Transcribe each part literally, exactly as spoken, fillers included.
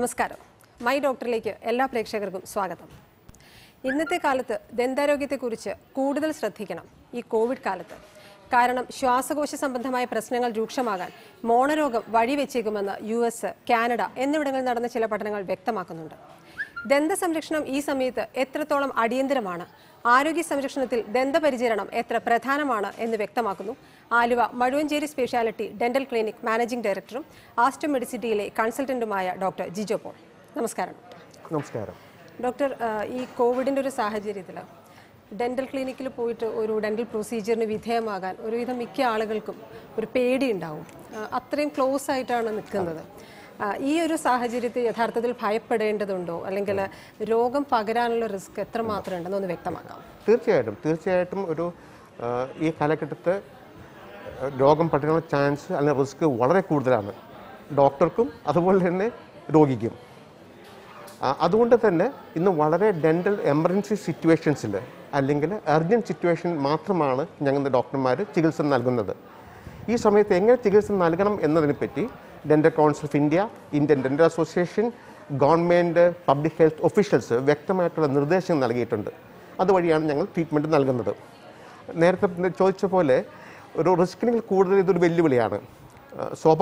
Namaskaram. My doctor Lake, Ella Prekshagargum, Swagatam. In the Kalatha, then there get the Kuricha, Kudal Strathikana, E. Covid Kalatha. Karanam, Shwasagoshi Sampantamai, Personal Jukshamagan, Monaroga, Vadi Vichigamana, U S, Canada, and the Redangan and the Chilapatangal Vectamakunu. Then the subjection of E. Samitha, Ethra Tholam Adiendramana, Arugi subjection until then the Perigeranum, Ethra Prathanamana, and the Vectamakunu, Aliva Maduan Jerry Speciality, Dental Clinic, Managing Director, Astro Medicity, Consultant to Maya, Doctor Jijo Paul. Namaskaram. Namaskaram. Doctor, uh, e COVID in the dental clinic, or dental procedure, or a paid in down. Athering close sight on the E. Sahajiri, Atharthal Piper Dendundo, Alangala, Rogam Pagaran risk at the Matran and the Vectamaga. Thirty item, thirty item, E. Kalakata, Rogam Paternal Chance, and a risk of water Kudrama. Doctor Kum, otherwise, Rogigim. That's why in the dental emergency situations, or urgent situations, we are the doctor. This is the Chigilsan Dental Council of India, Indian Dental Association, government, public health officials, Vectamakunu. That's why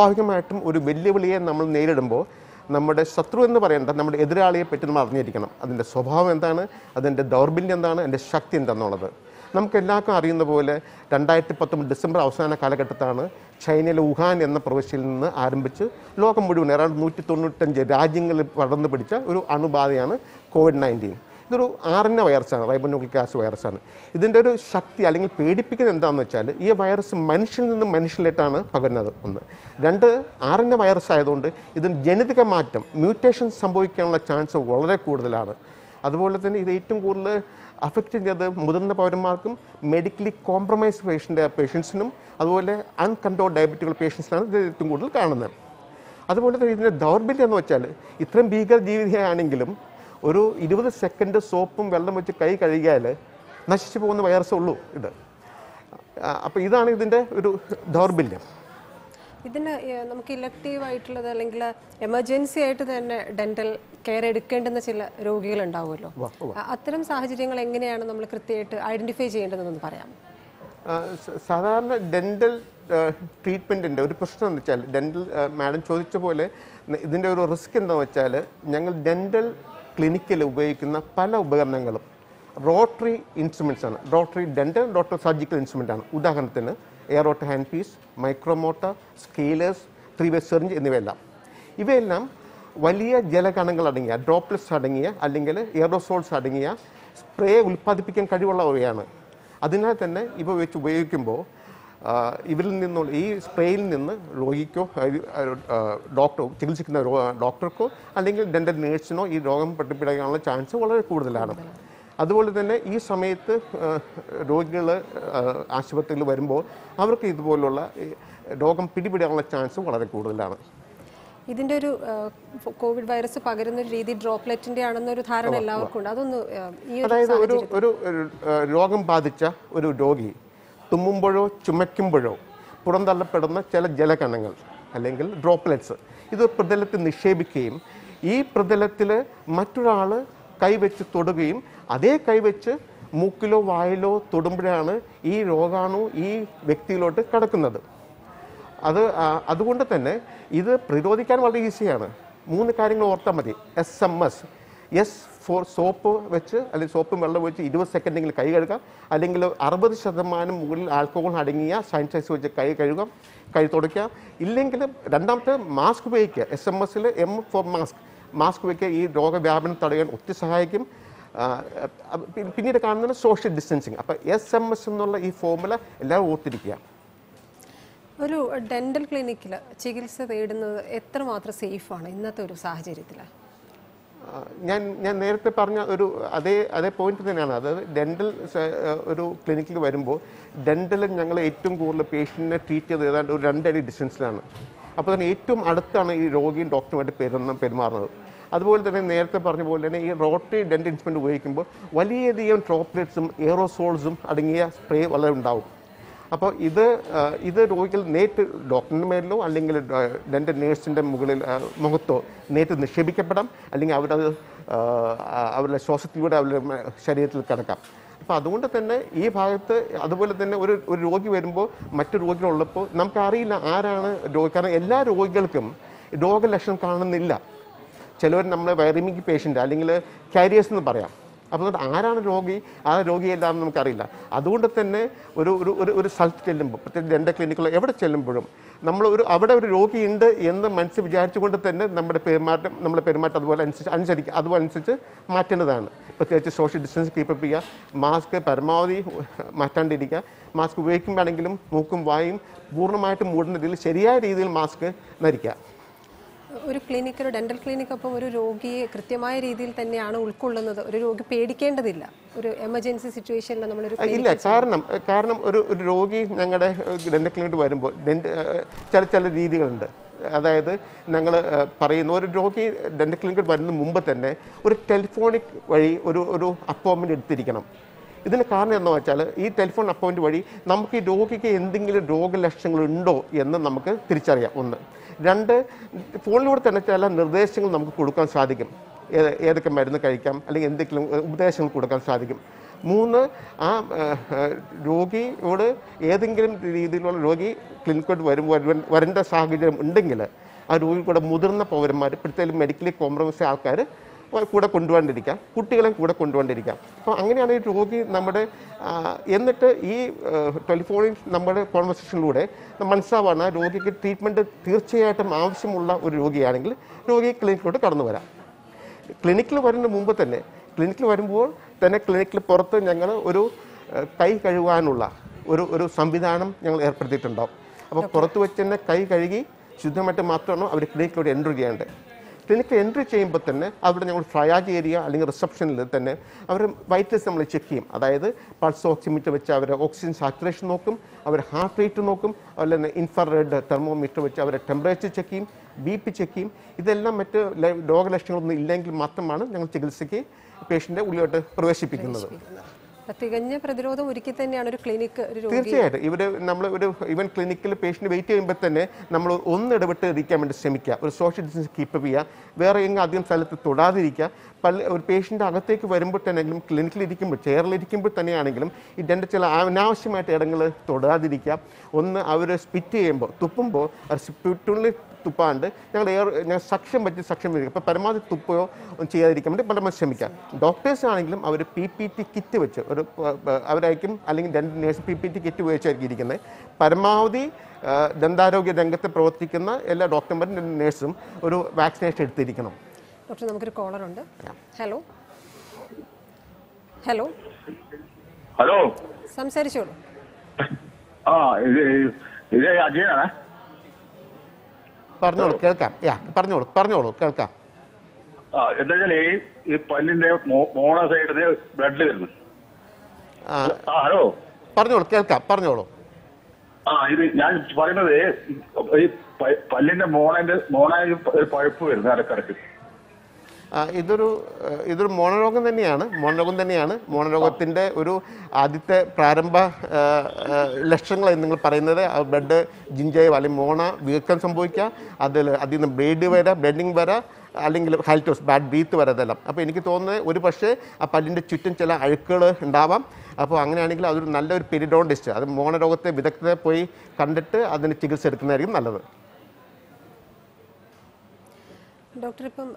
we are treatment. The നമ്മുടെ ശത്രു എന്ന് പറയുന്നത് നമ്മുടെ എതിരാളിയെ പെട്ടെന്ന് അറിഞ്ഞിരിക്കണം അതിന്റെ സ്വഭാവം എന്താണ് അതിന്റെ ദൗർബല്യം എന്താണ് അതിന്റെ ശക്തി എന്താണെന്നുള്ളത് നമുക്ക് എല്ലാവർക്കും അറിയുന്ന പോലെ രണ്ടായിരത്തി പത്തൊൻപത് ഡിസംബർ അവസാന കാലഘട്ടത്താണ് ചൈനയിലെ വുഹാൻ എന്ന പ്രവിശ്യയിൽ നിന്ന് ആരംഭിച്ച് ലോകം മുഴുവൻ ഏതാണ്ട് നൂറ്റി തൊണ്ണൂറ്റി അഞ്ച് രാജ്യങ്ങളിൽ പടർന്നു പിടിച്ച ഒരു അണുബാധയാണ് കോവിഡ് പത്തൊൻപത് ഇതൊരു ആർഎൻഎ വൈറസാണ് റൈബോന്യൂക്ലിക് ആസിഡ് വൈറസാണ് ഇതിന്റെ ഒരു ശക്തി അല്ലെങ്കിൽ പേടിപ്പിക്കുന്നത് എന്താണെന്ന് വെച്ചാൽ ഈ വൈറസ് മനുഷ്യനിൽ നിന്ന് മനുഷ്യനിലേക്കാണ് പകരുന്നത് ഒന്ന് രണ്ട് ആർഎൻഎ വൈറസ് ആയതുകൊണ്ട് ഇതിന് ജനിതക മാറ്റം മ്യൂട്ടേഷൻ സംഭവിക്കാനുള്ള ചാൻസ് വളരെ കൂടുതലാണ് അതുപോലെ തന്നെ ഇത് ഏറ്റവും കൂടുതൽ അഫക്റ്റ് ചെയ്യുന്നത് മുതിർന്ന പൗരന്മാർക്കും മെഡിക്കലി കോംപ്രമൈസ്ഡ് പേഷ്യന്റ് പേഷ്യൻസിനും അതുപോലെ അൺകൺട്രോൾഡ് ഡയബറ്റിക് പേഷ്യൻസിനാണ് ഇത് ഏറ്റവും കൂടുതൽ കാണുന്നത് അതുപോലെ തന്നെ ഇതിന്റെ ദൗർബല്യം എന്ന് വെച്ചാൽ ഇത്രയും ഭീകര ജീവിയാണെങ്കിലും ഒരു ഇരുപത് സെക്കൻഡ് സോപ്പും വെള്ളം വെച്ച് കൈ കഴുകിയാൽ നശിച്ചു പോകുന്ന വൈറസ് ഉള്ളൂ ഇത് അപ്പോൾ ഇതാണ് ഇതിന്റെ ഒരു ദൗർബല്യം ഇതിനെ നമുക്ക് ഇലക്റ്റീവ് ആയിട്ടുള്ള അല്ലെങ്കിൽ എമർജൻസി ആയിട്ട് തന്നെ ഡെന്റൽ കെയർ എടുക്കേണ്ടുന്ന ചില രോഗികൾ ഉണ്ടാവുമല്ലോ അത്തരം സാഹചര്യങ്ങൾ എങ്ങനെയാണ് നമ്മൾ കൃത്യമായിട്ട് ഐഡന്റിഫൈ ചെയ്യേണ്ടതെന്ന് പറയാം സാധാരണ ഡെന്റൽ ട്രീറ്റ്മെന്റിന്റെ ഒരു പ്രശ്നം എന്ന് വെച്ചാൽ ഡെന്റൽ മാഡം ചോദിച്ച പോലെ ഇതിന്റെ ഒരു റിസ്ക് എന്താണെന്ന് വെച്ചാൽ ഞങ്ങൾ ഡെന്റൽ ക്ലിനിക്കൽ ഉപയോഗിക്കുന്ന പല ഉപകരണങ്ങളും റോട്ടറി ഇൻസ്ട്രുമെന്റ്സ് ആണ് rotary dental rotary surgical instrument ആണ് ഉദാഹരണത്തിന് airotor hand piece micromotor scalers three way syringe എന്നിവയെല്ലാം ഇവയെല്ലാം വലിയ ജലകണങ്ങൾ അടങ്ങിയ ഡ്രോപ്ലെറ്റ്സ് അടങ്ങിയ അല്ലെങ്കിൽ എയറോസോൾസ് അടങ്ങിയ സ്പ്രേ ഉൽപ്പാദിപ്പിക്കാൻ കഴിവുള്ളവയാണ് അതിനാൽ തന്നെ ഇവ വെച്ച് ഉപയോഗിക്കുമ്പോൾ ഇവരിൽ നിന്നുള്ള ഈ സ്പ്രേയിൽ നിന്ന് രോഗിക്കോ ഡോക്ടറോ ചികിത്സിക്കുന്ന ഡോക്ടർക്കോ അല്ലെങ്കിൽ ഡെന്റൽ നേഴ്സിനോ ഈ രോഗം പെട്ടുപിടിക്കാനുള്ള ചാൻസ് വളരെ കൂടുതലാണ് അതുപോലെ തന്നെ ഈ സമയത്ത് രോഗികൾ ആശുപത്രിയിൽ വരുമ്പോൾ അവർക്ക് ഇതുപോലുള്ള രോഗം പിടിപെടാനുള്ള ചാൻസ് വളരെ കൂടുതലാണ് ഇതിന്റെ ഒരു കോവിഡ് വൈറസ് പകരുന്ന ഒരു രീതി ഡ്രോപ്ലെറ്റിന്റെ ആണെന്ന ഒരു ധാരണ എല്ലാവർക്കും ഉണ്ട് അതൊന്ന് ഈ ഒരു ഒരു രോഗം ബാധിച്ച ഒരു രോഗി തുമ്മുമ്പോഴോ ചുമയ്ക്കുമ്പോഴോ പുറന്തള്ളപ്പെടുന്ന ചില ജലകണങ്ങൾ അല്ലെങ്കിൽ ഡ്രോപ്ലെറ്റ്സ് ഇത് പ്രതലത്തിൽ നിക്ഷേപിക്കുകയും ഈ പ്രതലത്തിൽ മറ്റൊരാൾ കൈവച്ച് തൊടുകയും അതേ കൈവച്ച് മൂക്കിലോ വായിലോ തൊടുമ്പോഴാണ് ഈ രോഗാണു ഈ വ്യക്തിയിലോട്ട് കടക്കുന്നത് അത് അതുകൊണ്ട് തന്നെ ഇത് പ്രതിരോധിക്കാൻ വളരെ ഈസിയാണ് മൂന്ന് കാര്യങ്ങൾ ഓർത്താൽ മതി S M S S for soap വെച്ച് അല്ലെങ്കിൽ സോപ്പും വെള്ളം വെച്ച് ഇരുപത് സെക്കൻഡെങ്കിലും കൈ കഴുകാം അല്ലെങ്കിൽ അറുപത് ശതമാനം മുകളിൽ ആൽക്കഹോൾ അടങ്ങിയ സാനിറ്റൈസർ വെച്ച് കൈ കഴുകാം കൈ തുടയ്ക്കാം ഇല്ലെങ്കിൽ രണ്ടാമത്തെ മാസ്ക് ഉപയോഗിക്കുക എസ് എം എസിൽ എം ഫോർ മാസ്ക് മാസ്ക് ഉപയോഗിക്കുക ഈ രോഗവ്യാപനം തടയാൻ ഒത്തിരി സഹായിക്കും പിന്നീട് കാണുന്നത് സോഷ്യൽ ഡിസ്റ്റൻസിങ് അപ്പോൾ എസ് എം എസ് എന്നുള്ള ഈ ഫോമുല എല്ലാവരും ഓർത്തിരിക്കുക ഒരു ഡെന്റൽ ക്ലിനിക്കിൽ ചികിത്സ തേടുന്നത് എത്രമാത്രം സേഫാണ് ഇന്നത്തെ ഒരു സാഹചര്യത്തിൽ ഞാൻ ഞാൻ നേരത്തെ പറഞ്ഞ ഒരു അതേ അതേ പോയിന്റ് തന്നെയാണ് അതായത് ഡെന്റൽ ഒരു ക്ലിനിക്കിൽ വരുമ്പോൾ ഡെന്റലിൽ ഞങ്ങൾ ഏറ്റവും കൂടുതൽ പേഷ്യൻറ്റിനെ ട്രീറ്റ് ചെയ്ത് ഏതാണ്ട് ഒരു രണ്ടടി ഡിസ്റ്റൻസിലാണ് അപ്പോൾ തന്നെ ഏറ്റവും അടുത്താണ് ഈ രോഗിയും ഡോക്ടറുമായിട്ട് പെരുന്ന പെരുമാറുന്നത് അതുപോലെ തന്നെ നേരത്തെ പറഞ്ഞ പോലെ തന്നെ ഈ റോട്ടറി ഡെന്റൽ ഇൻസ്ട്രുമെന്റ് ഉപയോഗിക്കുമ്പോൾ വലിയധികം ഡ്രോപ്ലെറ്റ്സും എയറോസോൾസും അടങ്ങിയ സ്പ്രേ വളരെ ഉണ്ടാവും അപ്പോൾ ഇത് ഇത് രോഗികൾ നേരിട്ട് ഡോക്ടറിൻ്റെ മേലിലോ അല്ലെങ്കിൽ ഡെൻ്റൽ നേഴ്സിൻ്റെ മുകളിൽ മുഖത്തോ നേരിട്ട് നിക്ഷേപിക്കപ്പെടാം, അല്ലെങ്കിൽ അവരത് അവരുടെ ശ്വാസത്തിലൂടെ അവരുടെ ശരീരത്തിൽ കിടക്കാം. അപ്പോൾ അതുകൊണ്ട് തന്നെ ഈ ഭാഗത്ത് അതുപോലെ തന്നെ ഒരു ഒരു രോഗി വരുമ്പോൾ മറ്റു രോഗികളുള്ളപ്പോൾ നമുക്കറിയില്ല ആരാണ് രോഗി. കാരണം എല്ലാ രോഗികൾക്കും രോഗലക്ഷണം കാണുന്നില്ല. ചിലവർ നമ്മൾ വൈറമിക് പേഷ്യൻ്റ് അല്ലെങ്കിൽ കാരിയേഴ്സ് എന്ന് പറയാം. അപ്പോൾ ആരാണ് രോഗി, ആ രോഗിയെല്ലാം നമുക്കറിയില്ല. അതുകൊണ്ട് തന്നെ ഒരു ഒരു ഒരു സ്ഥലത്ത് ചെല്ലുമ്പോൾ, പ്രത്യേകിച്ച് ഡെൻ്റൽ ക്ലിനിക്കുകൾ എവിടെ ചെല്ലുമ്പോഴും നമ്മൾ ഒരു അവിടെ ഒരു രോഗിയുണ്ട് എന്ന് മനസ്സിൽ വിചാരിച്ചുകൊണ്ട് തന്നെ നമ്മുടെ പെരുമാറ്റം നമ്മുടെ പെരുമാറ്റം അതുപോലെ അനുസരിച്ച് അനുസരിക്കുക അതുപോലെ അനുസരിച്ച് മാറ്റേണ്ടതാണ്. പ്രത്യേകിച്ച് സോഷ്യൽ ഡിസ്റ്റൻസ് കീപ്പപ്പ് ചെയ്യുക, മാസ്ക് പരമാവധി മാറ്റാണ്ടിരിക്കുക, മാസ്ക് ഉപയോഗിക്കുമ്പോഴാണെങ്കിലും മൂക്കും വായും പൂർണ്ണമായിട്ടും മൂടുന്ന രീതിയിൽ ശരിയായ രീതിയിൽ മാസ്ക് ധരിക്കുക. ഒരു ക്ലിനിക്ക്, ഒരു ഡെൻ്റൽ ക്ലിനിക്ക് ഒപ്പം ഒരു രോഗിയെ കൃത്യമായ രീതിയിൽ തന്നെയാണ് ഉൾക്കൊള്ളുന്നത്. ഒരു രോഗി പേടിക്കേണ്ടതില്ല ഒരു എമർജൻസി സിറ്റുവേഷനിൽ നമ്മളൊരു ഇല്ല. കാരണം കാരണം ഒരു ഒരു രോഗി ഞങ്ങളുടെ ഡെൻ്റൽ ക്ലിനിക്ക് വരുമ്പോൾ ചില ചില രീതികളുണ്ട്. അതായത് ഞങ്ങൾ പറയുന്ന ഒരു രോഗി ഡെൻ്റൽ ക്ലിനിക്ക് വരുന്നതിന് മുമ്പ് തന്നെ ഒരു ടെലിഫോണിക് വഴി ഒരു ഒരു അപ്പോയിൻമെൻ്റ് എടുത്തിരിക്കണം. ഇതിന് കാരണം എന്ന് വെച്ചാൽ ഈ ടെലിഫോൺ അപ്പോയിൻറ്റ് വഴി നമുക്ക് ഈ രോഗിക്ക് എന്തെങ്കിലും രോഗലക്ഷണങ്ങളുണ്ടോ എന്ന് നമുക്ക് തിരിച്ചറിയാം. ഒന്ന് രണ്ട്, ഫോണിലൂടെ തന്നെ ചില നിർദ്ദേശങ്ങൾ നമുക്ക് കൊടുക്കാൻ സാധിക്കും. ഏത് ഏതൊക്കെ മരുന്ന് കഴിക്കാം അല്ലെങ്കിൽ എന്തെങ്കിലും ഉപദേശങ്ങൾ കൊടുക്കാൻ സാധിക്കും. മൂന്ന്, ആ രോഗിയോട് ഏതെങ്കിലും രീതിയിലുള്ള രോഗി ക്ലിനിക്കോട്ട് വരുമ്പോൾ വരേണ്ട സാഹചര്യം ഉണ്ടെങ്കിൽ ആ രോഗി കൂടെ മുതിർന്ന പൗരന്മാർ, പ്രത്യേകിച്ച് മെഡിക്കലി കോംപ്രമൈസ് ആൾക്കാർ കൂടെ കൊണ്ടുപോകാണ്ടിരിക്കാം, കുട്ടികളെയും കൂടെ കൊണ്ടുപോകാണ്ടിരിക്കാം. അപ്പോൾ അങ്ങനെയാണ് ഈ രോഗി നമ്മുടെ എന്നിട്ട് ഈ ടെലിഫോണിൽ നമ്മുടെ കോൺവെർസേഷനിലൂടെ മനസ്സിലാവാണ് ആ രോഗിക്ക് ട്രീറ്റ്മെൻറ്റ് തീർച്ചയായിട്ടും ആവശ്യമുള്ള ഒരു രോഗിയാണെങ്കിൽ രോഗി ക്ലിനിക്കിലോട്ട് കടന്നു വരാം. ക്ലിനിക്കിൽ വരുന്നതിന് മുമ്പ് തന്നെ ക്ലിനിക്കിൽ വരുമ്പോൾ തന്നെ ക്ലിനിക്കിൽ പുറത്ത് ഞങ്ങൾ ഒരു കൈ കഴുകാനുള്ള ഒരു ഒരു സംവിധാനം ഞങ്ങൾ ഏർപ്പെടുത്തിയിട്ടുണ്ടാവും. അപ്പോൾ പുറത്ത് വെച്ച് തന്നെ കൈ കഴുകി ശുദ്ധമായിട്ട് മാത്രമാണ് അവർ ക്ലിനിക്കിലോട്ട് എൻട്രി ചെയ്യേണ്ടത്. ക്ലിനിക്ക് എൻട്രി ചെയ്യുമ്പോൾ തന്നെ അവിടെ ഞങ്ങൾ ട്രയാജ് ഏരിയ അല്ലെങ്കിൽ റിസപ്ഷനിൽ തന്നെ അവർ വൈറ്റൽസ് നമ്മൾ ചെക്ക് ചെയ്യും. അതായത് പൾസ് ഓക്സിമീറ്റർ വെച്ച് അവരുടെ ഓക്സിജൻ സാച്ചുറേഷൻ നോക്കും, അവരുടെ ഹാർട്ട് റേറ്റ് നോക്കും, അതുപോലെ തന്നെ ഇൻഫ്രാറെഡ് തെർമോമീറ്റർ വെച്ച് അവരുടെ ടെമ്പറേച്ചർ ചെക്ക് ചെയ്യും, ബി പി ചെക്ക് ചെയ്യും. ഇതെല്ലാം മറ്റ് രോഗലക്ഷണങ്ങളൊന്നും ഇല്ലെങ്കിൽ മാത്രമാണ് ഞങ്ങൾ ചികിത്സയ്ക്ക് പേഷ്യൻ്റെ ഉള്ളിലോട്ട് പ്രവേശിപ്പിക്കുന്നത്. തികഞ്ഞ പ്രതിരോധം ഒരുക്കി തന്നെയാണ് ഒരു ക്ലിനിക്ക്. തീർച്ചയായിട്ടും ഇവിടെ നമ്മൾ ഒരു ഇവൻ ക്ലിനിക്കിൽ പേഷ്യൻ്റ് വെയിറ്റ് ചെയ്യുമ്പോൾ തന്നെ നമ്മൾ ഒന്നിടപെട്ട് ഇരിക്കാൻ വേണ്ടി ശ്രമിക്കുക, ഒരു സോഷ്യൽ ഡിസ്റ്റൻസ് കീപ്പ് ചെയ്യുക, വേറെ എങ്കിലും അധികം സ്ഥലത്ത് തൊടാതിരിക്കുക. പല ഒരു പേഷ്യൻ്റ് അകത്തേക്ക് വരുമ്പോൾ തന്നെയെങ്കിലും ക്ലിനിക്കിലിരിക്കുമ്പോൾ ചെയറിലിരിക്കുമ്പോൾ തന്നെയാണെങ്കിലും ഇതിൻ്റെ ചില അനാവശ്യമായിട്ട് ഇടങ്ങൾ തൊടാതിരിക്കുക. ഒന്ന്, അവർ സ്പിറ്റ് ചെയ്യുമ്പോൾ തുപ്പുമ്പോൾ അവർ സ്പിറ്റുള്ളിൽ തുപ്പാണ്ട് ഞങ്ങൾ എയർ ഞങ്ങൾ സക്ഷൻ പറ്റി സക്ഷൻ വരിക, അപ്പോൾ പരമാവധി തുപ്പയോ ഒന്നും ചെയ്യാതിരിക്കാൻ വേണ്ടി പരമാവധി ശ്രമിക്കാം. ഡോക്ടേഴ്സ് ആണെങ്കിലും അവർ പി പി ടി കിറ്റ് വെച്ച് ഒരു അവരായിരിക്കും അല്ലെങ്കിൽ രണ്ട് nurse P P T kit ഉപയോഗിച്ചായിരിക്കും ഇരിക്കുന്നത്. പരമാവധി ദന്താരോഗ്യ രംഗത്ത് പ്രവർത്തിക്കുന്ന എല്ലാ ഡോക്ടർമാരും രണ്ട് നേഴ്സും ഒരു വാക്സിനേഷൻ എടുത്തിരിക്കണം. ഡോക്ടർ, നമുക്കൊരു കോളറുണ്ട്. ഹലോ ഹലോ ഹലോ സംസാരിച്ചോളൂ. ആ ഇത് ഇത് അജയനാണ്. പറഞ്ഞോളൂ, കേൾക്കാം. പറഞ്ഞോളൂ പറഞ്ഞോളൂ കേൾക്കാം. ആ എന്താ വെച്ചാൽ ഈ പല്ലിന്റെ മോണ സൈഡിന് ബ്ലഡ് വരുന്നു. ഹലോ പറഞ്ഞോളൂ, കേൾക്കാം, പറഞ്ഞോളൂ. ആ ഇത് ഞാൻ പറയുന്നത് ഈ പല്ലിന്റെ മോണന്റെ മോണ പഴുപ്പ് വരുന്നു ഇടക്കിടക്ക്. ഇതൊരു ഇതൊരു മോണരോഗം തന്നെയാണ് മോണരോഗം തന്നെയാണ് മോണരോഗത്തിൻ്റെ ഒരു ആദ്യത്തെ പ്രാരംഭ ലക്ഷണങ്ങൾ നിങ്ങൾ പറയുന്നത് ബ്ലഡ് ജിഞ്ചൈവ് അല്ലെങ്കിൽ മോണ വീക്കം സംഭവിക്കുക, അതിൽ അതിൽ നിന്ന് ബ്ലീഡ് വരാം, ബ്ലഡിങ് വരാം, അല്ലെങ്കിൽ ഹൈൽറ്റോസ് ബാഡ് ബ്രീത്ത് വരാതെല്ലാം. അപ്പോൾ എനിക്ക് തോന്നുന്നത് ഒരു പക്ഷേ ആ പല്ലിൻ്റെ ചുറ്റും ചില അഴുക്കുകൾ ഉണ്ടാവാം. അപ്പോൾ അങ്ങനെയാണെങ്കിൽ അതൊരു നല്ലൊരു പെരിഡോണ്ടിസ്റ്റ്, അത് മോണരോഗത്തെ വിദഗ്ധരെ പോയി കണ്ടിട്ട് അതിന് ചികിത്സ എടുക്കുന്നതായിരിക്കും നല്ലത്. ഡോക്ടർ, ഇപ്പം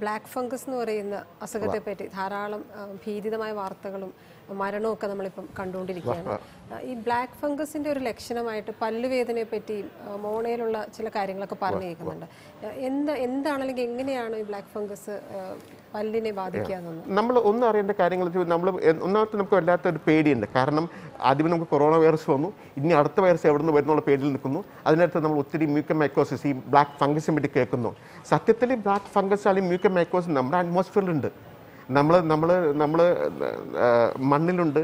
ബ്ലാക്ക് ഫംഗസ് എന്ന് പറയുന്ന അസുഖത്തെ പറ്റി ധാരാളം ഭീതിതമായ വാർത്തകളും മരണവും ഒക്കെ നമ്മളിപ്പം കണ്ടുകൊണ്ടിരിക്കുകയാണ്. ഈ ബ്ലാക്ക് ഫംഗസിൻ്റെ ഒരു ലക്ഷണമായിട്ട് പല്ലുവേദനയെ പറ്റിയും മോണയിലുള്ള ചില കാര്യങ്ങളൊക്കെ പറഞ്ഞു കേൾക്കുന്നുണ്ട്. എന്താ എന്താണെങ്കിൽ എങ്ങനെയാണ് ഈ ബ്ലാക്ക് ഫംഗസ് പല്ലിനെ ബാധിക്കുക എന്നുള്ളത് നമ്മൾ ഒന്നും അറിയേണ്ട കാര്യങ്ങൾ. നമ്മൾ ഒന്നാമത്തെ നമുക്ക് വല്ലാത്തൊരു പേടിയുണ്ട്. കാരണം ആദ്യമേ നമുക്ക് കൊറോണ വൈറസ് വന്നു, ഇനി അടുത്ത വൈറസ് എവിടെ നിന്ന് വരുന്നുള്ള പേടിയിൽ നിൽക്കുന്നു. അതിനടുത്ത് നമ്മൾ ഒത്തിരി മ്യൂക്കോമൈക്കോസിസ് ഈ ബ്ലാക്ക് ഫംഗസിനെ പറ്റി കേൾക്കുന്നു. സത്യത്തിൽ ബ്ലാക്ക് ഫംഗസ് അല്ലെങ്കിൽ മ്യൂക്കോമൈക്കോസിസ് നമ്മുടെ അറ്റ്മോസ്ഫിയറിലുണ്ട്, നമ്മൾ നമ്മൾ നമ്മൾ മണ്ണിലുണ്ട്,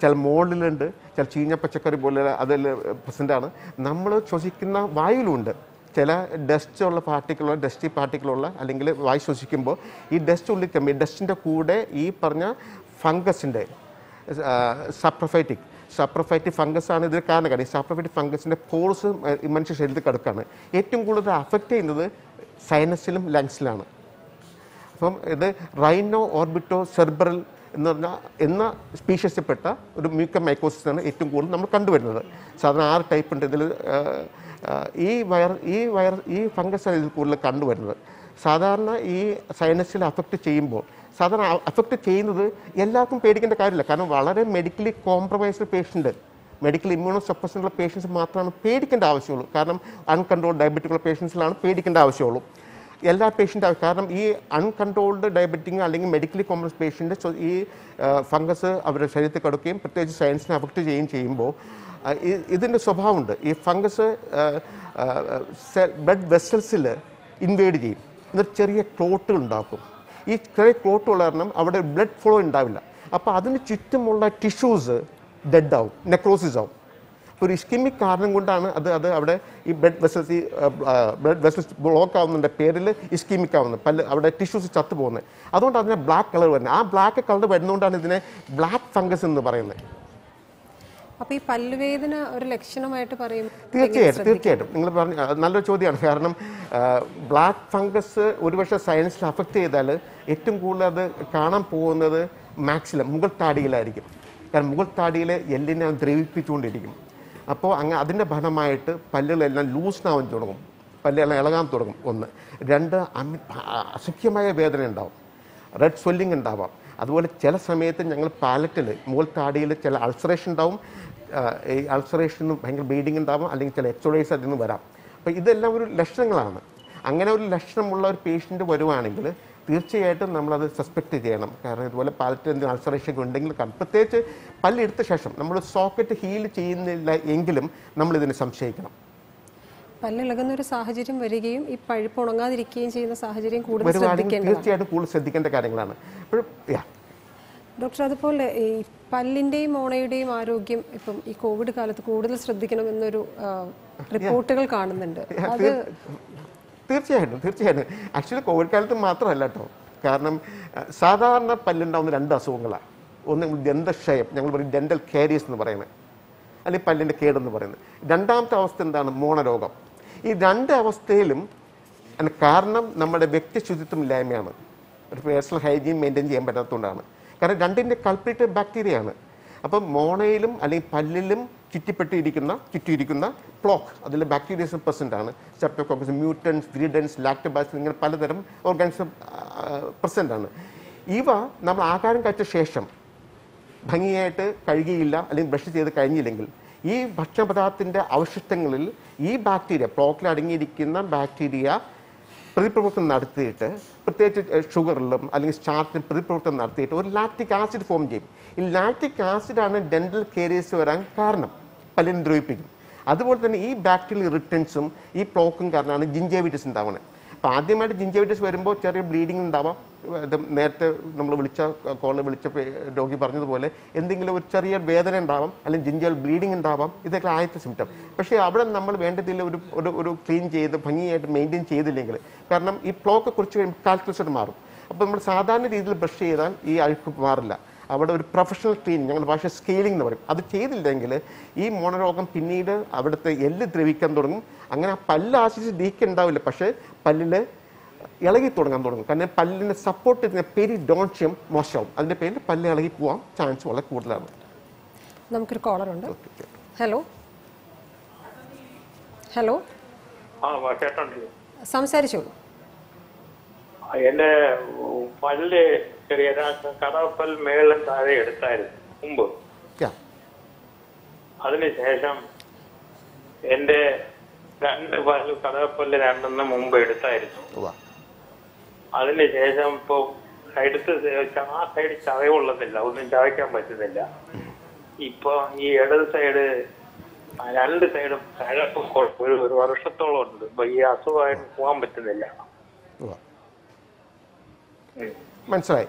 ചില മോളിലുണ്ട്, ചില ചീഞ്ഞ പച്ചക്കറി പോലെ അതിൽ പ്രസൻ്റാണ്, നമ്മൾ ശ്വസിക്കുന്ന വായുവിലുണ്ട്. ചില ഡസ്റ്റ് ഉള്ള പാർട്ടിക്കുള്ള ഡസ്റ്റി പാർട്ടിക്കുള്ള അല്ലെങ്കിൽ വായു ശ്വസിക്കുമ്പോൾ ഈ ഡസ്റ്റ് ഉള്ളിൽ ചെമ്പി ഡസ്റ്റിൻ്റെ കൂടെ ഈ പറഞ്ഞ ഫംഗസിൻ്റെ സബ്പ്രഫൈറ്റിക് saprophytic fungus ആണ് ഇതിൽ കാണുക. saprophytic ഫംഗസിന്റെ പോർസ് മനുഷ്യ ശരീരത്തിൽ കിടക്കുകയാണ്. ഏറ്റവും കൂടുതൽ അഫക്റ്റ് ചെയ്യുന്നത് സൈനസിലും ലങ്സിലാണ്. അപ്പം ഇത് റൈനോ ഓർബിറ്റോ സെർബറൽ എന്ന് പറഞ്ഞാൽ എന്ന സ്പീഷ്യസിൽപ്പെട്ട ഒരു മ്യൂക്കോമൈക്കോസിസാണ് ഏറ്റവും കൂടുതൽ നമ്മൾ കണ്ടുവരുന്നത്. സാധാരണ ആറ് ടൈപ്പ് ഉണ്ട് ഇതിൽ. ഈ വയർ ഈ വയർ ഈ ഫംഗസാണ് ഇതിൽ കൂടുതൽ കണ്ടുവരുന്നത്. സാധാരണ ഈ സൈനസിൽ അഫക്റ്റ് ചെയ്യുമ്പോൾ സാധാരണ അഫക്റ്റ് ചെയ്യുന്നത് എല്ലാവർക്കും പേടിക്കേണ്ട കാര്യമില്ല. കാരണം വളരെ medically compromised patient, medical immuno സപ്രസൻ്റുള്ള പേഷ്യൻസ് മാത്രമാണ് പേടിക്കേണ്ട ആവശ്യമുള്ളൂ. കാരണം അൺകൺട്രോൾഡ് ഡയബറ്റിക്കുള്ള പേഷ്യൻസിലാണ് പേടിക്കേണ്ട ആവശ്യമുള്ളൂ. എല്ലാ പേഷ്യൻ്റ് കാരണം ഈ അൺകൺട്രോൾഡ് ഡയബറ്റിക് അല്ലെങ്കിൽ മെഡിക്കലി കോംപ്രമൈസ് പേഷ്യൻ്റ് ഈ ഫംഗസ് അവരുടെ ശരീരത്തിൽ കടക്കുകയും പ്രത്യേകിച്ച് സയൻസിനെ അഫക്റ്റ് ചെയ്യുകയും ചെയ്യുമ്പോൾ ഇതിൻ്റെ സ്വഭാവമുണ്ട്. ഈ ഫംഗസ് ബ്ലഡ് വെസൽസിൽ ഇൻവേഡ് ചെയ്യും, എന്നിട്ട് ചെറിയ ക്ലോട്ടുകൾ ഉണ്ടാക്കും. ഈ ചെറിയ ക്ലോട്ടുള്ള കാരണം അവിടെ ബ്ലഡ് ഫ്ലോ ഉണ്ടാവില്ല. അപ്പോൾ അതിന് ചുറ്റുമുള്ള ടിഷ്യൂസ് ഡെഡ് ആവും, നെക്രോസിസ് ആവും. ഒരു ഇസ്കിമിക് കാരണം കൊണ്ടാണ് അത് അത് അവിടെ ഈ ബ്ലഡ് വെസൽസ് ഈ ബ്ലഡ് വെസൽസ് ബ്ലോക്ക് ആവുന്നതിൻ്റെ പേരിൽ ഇസ്കിമിക് ആവുന്നത്, പല അവിടെ ടിഷ്യൂസ് ചത്തു പോകുന്നത്. അതുകൊണ്ട് അതിനെ ബ്ലാക്ക് കളർ വരുന്നത്. ആ ബ്ലാക്ക് കളർ വരുന്നതുകൊണ്ടാണ് ഇതിനെ ബ്ലാക്ക് ഫംഗസ് എന്ന് പറയുന്നത്. അപ്പോൾ ഈ പല്ലുവേദന ഒരു ലക്ഷണമായിട്ട് പറയും. തീർച്ചയായിട്ടും തീർച്ചയായിട്ടും നിങ്ങൾ പറഞ്ഞ നല്ലൊരു ചോദ്യമാണ്. കാരണം ബ്ലാക്ക് ഫംഗസ് ഒരുപക്ഷെ സയൻസിൽ അഫക്റ്റ് ചെയ്താൽ ഏറ്റവും കൂടുതൽ അത് കാണാൻ പോകുന്നത് മാക്സിലം മുകൾ താടിയിലായിരിക്കും. കാരണം മുകൾ താടിയിൽ എല്ലിനെ ദ്രവിപ്പിച്ചുകൊണ്ടിരിക്കും. അപ്പോൾ അങ്ങ് അതിൻ്റെ ഫലമായിട്ട് പല്ലുകളെല്ലാം ലൂസിനാവാൻ തുടങ്ങും, പല്ലുകളെല്ലാം ഇളകാൻ തുടങ്ങും. ഒന്ന് രണ്ട് അമി അസഖ്യമായ വേദന ഉണ്ടാവും, റെഡ് സ്വെല്ലിംഗ് ഉണ്ടാവാം. അതുപോലെ ചില സമയത്ത് ഞങ്ങൾ പാലറ്റിൽ മുകൾ താടിയിൽ ചില അൾസറേഷൻ ഉണ്ടാവും. ഈ അൾസറേഷനും ഭയങ്കര ബ്ലീഡിങ് ഉണ്ടാവും, അല്ലെങ്കിൽ ചില എക്സോഡൈസ് അതിൽ നിന്ന് വരാം. അപ്പോൾ ഇതെല്ലാം ഒരു ലക്ഷണങ്ങളാണ്. അങ്ങനെ ഒരു ലക്ഷണമുള്ള ഒരു പേഷ്യൻ്റ് വരുവാണെങ്കിൽ തീർച്ചയായിട്ടും നമ്മളത് സസ്പെക്റ്റ് ചെയ്യണം. കാരണം ഇതുപോലെ പാലറ്റിൽ എന്തെങ്കിലും അൾസറേഷൻ ഉണ്ടെങ്കിൽ കാണും. പ്രത്യേകിച്ച് പല്ലെടുത്ത ശേഷം നമ്മൾ സോക്കറ്റ് ഹീൽ ചെയ്യുന്നില്ല എങ്കിലും നമ്മളിതിനെ സംശയിക്കണം. പല്ലിളകുന്ന ഒരു സാഹചര്യം വരികയും ഈ പഴുപ്പ് ഉണങ്ങാതിരിക്കുകയും ചെയ്യുന്ന സാഹചര്യം കൂടുതൽ തീർച്ചയായിട്ടും കൂടുതൽ ശ്രദ്ധിക്കേണ്ട കാര്യങ്ങളാണ്. ഡോക്ടർ, അതുപോലെ ഈ പല്ലിൻ്റെയും മോണയുടെയും ആരോഗ്യം ഇപ്പം ഈ കോവിഡ് കാലത്ത് കൂടുതൽ ശ്രദ്ധിക്കണമെന്നൊരു റിപ്പോർട്ടുകൾ കാണുന്നുണ്ട്. അത് തീർച്ചയായിട്ടും തീർച്ചയായിട്ടും ആക്ച്വലി കോവിഡ് കാലത്ത് മാത്രമല്ല കേട്ടോ. കാരണം സാധാരണ പല്ലുണ്ടാകുന്ന രണ്ട് അസുഖങ്ങളാണ്. ഒന്ന് ദന്തക്ഷയം, ഞങ്ങൾ പറയും ഡെൻ്റൽ കാരിയസ് എന്ന് പറയുന്നത്, അല്ലെങ്കിൽ പല്ലിൻ്റെ കേടെന്ന് പറയുന്നത്. രണ്ടാമത്തെ അവസ്ഥ എന്താണ്? മോണരോഗം. ഈ രണ്ട് അവസ്ഥയിലും കാരണം നമ്മുടെ വ്യക്തി ശുചിത്വമില്ലായ്മയാണ്. ഒരു പേഴ്സണൽ ഹൈജീൻ മെയിൻറ്റെയിൻ ചെയ്യാൻ പറ്റാത്തതുകൊണ്ടാണ്. കാരണം രണ്ടിൻ്റെ കൾപ്രിറ്റ് ബാക്ടീരിയയാണ്. അപ്പം മോണയിലും അല്ലെങ്കിൽ പല്ലിലും ചുറ്റിപ്പെട്ടിരിക്കുന്ന ചുറ്റിയിരിക്കുന്ന പ്ലോക്ക് അതിൽ ബാക്ടീരിയസ് പ്രസൻ്റ് ആണ്. സ്ട്രെപ്റ്റോകോക്കസ് മ്യൂട്ടൻസ്, ഗ്രീഡൻസ്, ലാക്ടോബാസിലസ്, ഇങ്ങനെ പലതരം ഓർഗാനിസം പ്രസൻ്റ് ആണ്. ഇവ നമ്മൾ ആഹാരം കഴിച്ച ശേഷം ഭംഗിയായിട്ട് കഴുകിയില്ല അല്ലെങ്കിൽ ബ്രഷ് ചെയ്ത് കഴിഞ്ഞില്ലെങ്കിൽ ഈ ഭക്ഷണ പദാർത്ഥത്തിൻ്റെ അവശിഷ്ടങ്ങളിൽ ഈ ബാക്ടീരിയ, പ്ലോക്കിൽ അടങ്ങിയിരിക്കുന്ന ബാക്ടീരിയ പ്രതിപ്രവർത്തനം നടത്തിയിട്ട്, പ്രത്യേകിച്ച് ഷുഗറിലും അല്ലെങ്കിൽ സ്റ്റാർച്ചിലും പ്രതിപ്രവർത്തനം നടത്തിയിട്ട് ഒരു ലാക്റ്റിക് ആസിഡ് ഫോം ചെയ്യും. ഈ ലാക്റ്റിക് ആസിഡാണ് ഡെൻ്റൽ കാരിയസ് വരാൻ കാരണം, പല്ലിനെ ദ്രവിപ്പിക്കും. അതുപോലെ തന്നെ ഈ ബാക്ടീരിയൽ ഇറിറ്റൻസും ഈ പ്ലോക്കും കാരണമാണ് ജിഞ്ചൈവിറ്റിസ് ഉണ്ടാവുന്നത്. അപ്പോൾ ആദ്യമായിട്ട് ജിഞ്ചൈവിറ്റിസ് വരുമ്പോൾ ചെറിയ ബ്ലീഡിങ് ഉണ്ടാവാം. നേരത്തെ നമ്മൾ വിളിച്ച കോള് വിളിച്ച രോഗി പറഞ്ഞതുപോലെ എന്തെങ്കിലും ഒരു ചെറിയ വേദന ഉണ്ടാവാം, അല്ലെങ്കിൽ ജിഞ്ചൽ ബ്ലീഡിങ് ഉണ്ടാവാം. ഇതൊക്കെ ആദ്യത്തെ സിംറ്റം. പക്ഷേ അവിടെ നമ്മൾ വേണ്ടതിൽ ഒരു ഒരു ക്ലീൻ ചെയ്ത് ഭംഗിയായിട്ട് മെയിൻറ്റെയിൻ ചെയ്തില്ലെങ്കിൽ, കാരണം ഈ പ്ലോക്ക് കുറച്ച് കഴിയുമ്പോൾ കാൽക്കുലസ് മാറും. അപ്പോൾ നമ്മൾ സാധാരണ രീതിയിൽ ബ്രഷ് ചെയ്താൽ ഈ അഴുക്ക് മാറില്ല. അവിടെ ഒരു പ്രൊഫഷണൽ ക്ലീനിങ്, ഞങ്ങൾ ഭാഷ സ്കെയിലിംഗ് എന്ന് പറയും, അത് ചെയ്തില്ലെങ്കിൽ ഈ മോണരോഗം പിന്നീട് അവിടുത്തെ എല്ല് ദ്രവിക്കാൻ തുടങ്ങും. അങ്ങനെ ആ പല്ല് ആശ്രയിച്ച് ലീക്ക് ഉണ്ടാവില്ല, പക്ഷേ പല്ലിൽ ഇളകി തുടങ്ങാൻ തുടങ്ങും. കാരണം പല്ലിനെ സപ്പോർട്ട് ചെയ്യുന്ന പെരിഡോൺഷ്യം മോശമാവും. അതിൻ്റെ പേരിൽ പല്ല് ഇളകി പോകാൻ ചാൻസ് വളരെ കൂടുതലാണ്. നമുക്കൊരു കോളറുണ്ട്. ഹലോ ഹലോ, സംസാരിച്ചോളൂ. എൻ്റെ പല്ല് ചെറിയ കടപ്പൽ മേളിലും താഴെ എടുത്തായിരുന്നു മുമ്പ്. അതിനുശേഷം എൻ്റെ രണ്ട് പല്ല് കടപ്പല്ല് രണ്ടെന്ന് മുമ്പ് എടുത്തായിരുന്നു. അതിനുശേഷം ഇപ്പൊ എടുത്ത് ആ സൈഡ് ചതയുള്ളതില്ല, ഒന്നും ചതയ്ക്കാൻ പറ്റുന്നില്ല. ഇപ്പൊ ഈ ഇടത് സൈഡ് രണ്ട് സൈഡും കഴപ്പ് ഒരു വർഷത്തോളം ഉണ്ട്. ഇപ്പൊ ഈ അസുഖമായിട്ട് പോകാൻ പറ്റുന്നില്ല. മനസ്സിലായി.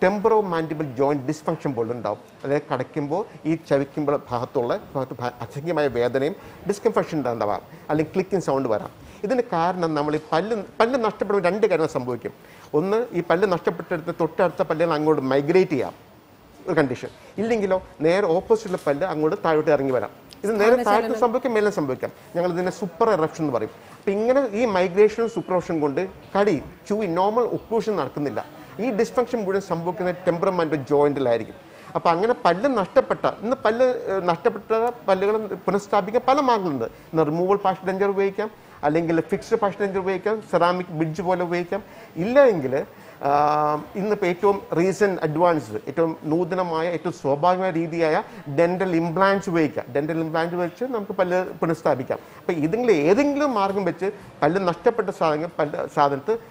Temporomandibular joint dysfunction bold and up. Like Kadakimbo, each Chavikimbo Pahatola, Pathaki my weather name, disconfession down the up, and then clicking sound over. Then a car and namely Palan Nastapur and Degana Sambukim. Only if Palan Nastapur, the Totta Palan, I'm going to migrate up. Condition. Illingilo, near opposite the Palla, I'm going to tie to isn't there a title Sambukim, Mela Sambukim? Younger than a super eruption worry. Pingana e migration supervision Gonde, Kadi, Chewy normal occlusion Arkanilla. This dysfunction is a temperamental joint. If you have a problem, you can do a removal partial danger, a fixed partial danger, ceramic bridge. This is recent advanced. This is a dental implant. Dental implant is a dental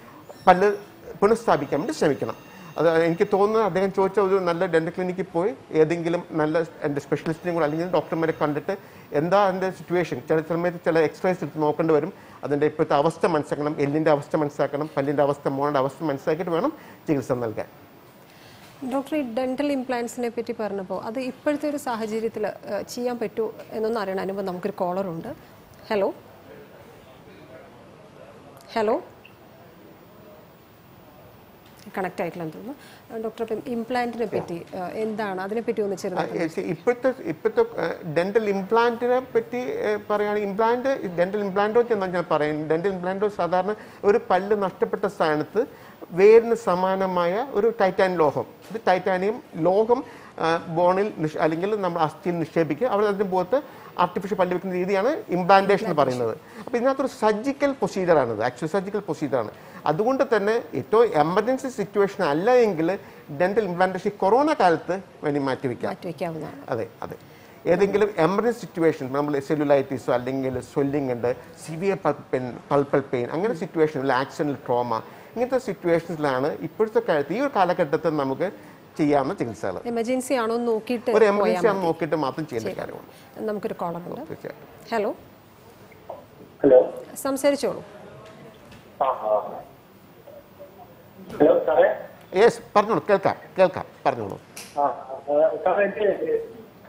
implant. Punastabikam, the Semicana. Inkitona, then Chocha, Nala Dental Clinic Poe, Edingilum, Nala and the specialist in Rallian, Doctor Medic Conductor, Enda and the situation, Telethermatic express with Mokan Verum, and then they put Avastam and Sakanam, Elinda Avastam and Sakanam, Palinda Avastam and Avastam and Sakan Verum, Chilson. Doctor, dental implants in a petty parnabo, are the Iperthur Sahajirithla, Chiam Petu, and the Narananamkir caller under. Hello? Hello? Connect Itland. Doctor implant repeti in the other petty on the children. Dental implant petty parian implant, dental implant or dental implant or sadhana or a pilot nastapata santh, where in the Samana Maya or Titan Lohum. The titanium locum bonil alingal number astin shebike, other than both artificial implantation paranoid. Another surgical procedure another, actual surgical procedure. That's why the emergency situation is dental implantation in corona. That's emergency situation, cellulitis, swelling, severe pulpal pain, mm-hmm. situation, accidental trauma. These situations are emergency emergency. Hello? Hello? Some hello, sir. Yes, pardon, kelka, kelka, pardon. Ah,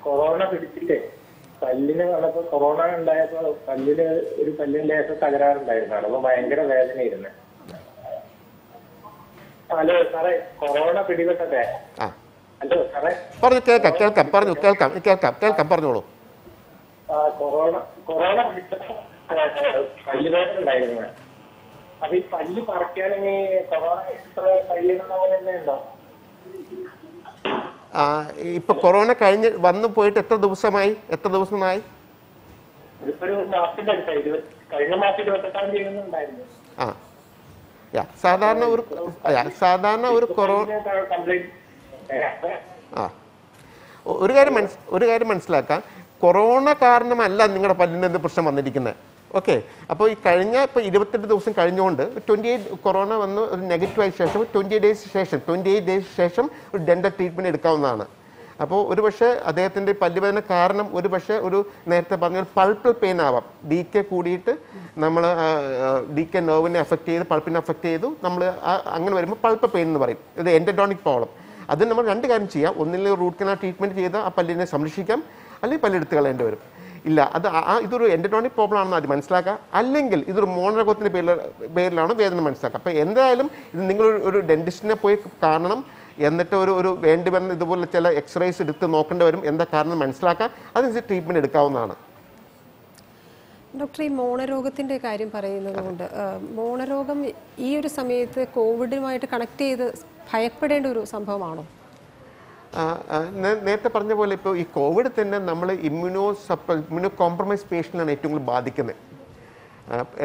corona pedichite. Palline alappo corona undayappo palline oru pallinte esa tagararu undayirunnu. Appo bayangara vedana irunnu. Hello, sir. Corona pedichite. Ah. Hello, sir. Parnu kelka, kelka, parnu kelka, kelka, kelka parnolu. Ah, corona, corona pedichite. Palline undayirunnu. I will tell you about the corona. I will tell corona. I will tell you about corona. corona. Okay, so if twenty-eight corona is negative, twenty-eight days, twenty-eight days, dental treatment. So, if you have a pulpal pain, you can affect the pulpal pain. It's an endodontic problem. That's why we have a root canal treatment, we have a pulpal pain. No, that's an endodontic problem. That's why this is a monogothal problem. If you a dentist, you can see an x-ray, you can see that's the treatment. Doctor, I will tell you about the monorogam. This is a COVID-19 നേരത്തെ പറഞ്ഞ പോലെ ഇപ്പോൾ ഈ Covid തന്നെ നമ്മളെ immuno immuno compromise പേഷ്യന്റിനാണ് ഏറ്റവും കൂടുതൽ ബാധിക്കുന്നത്.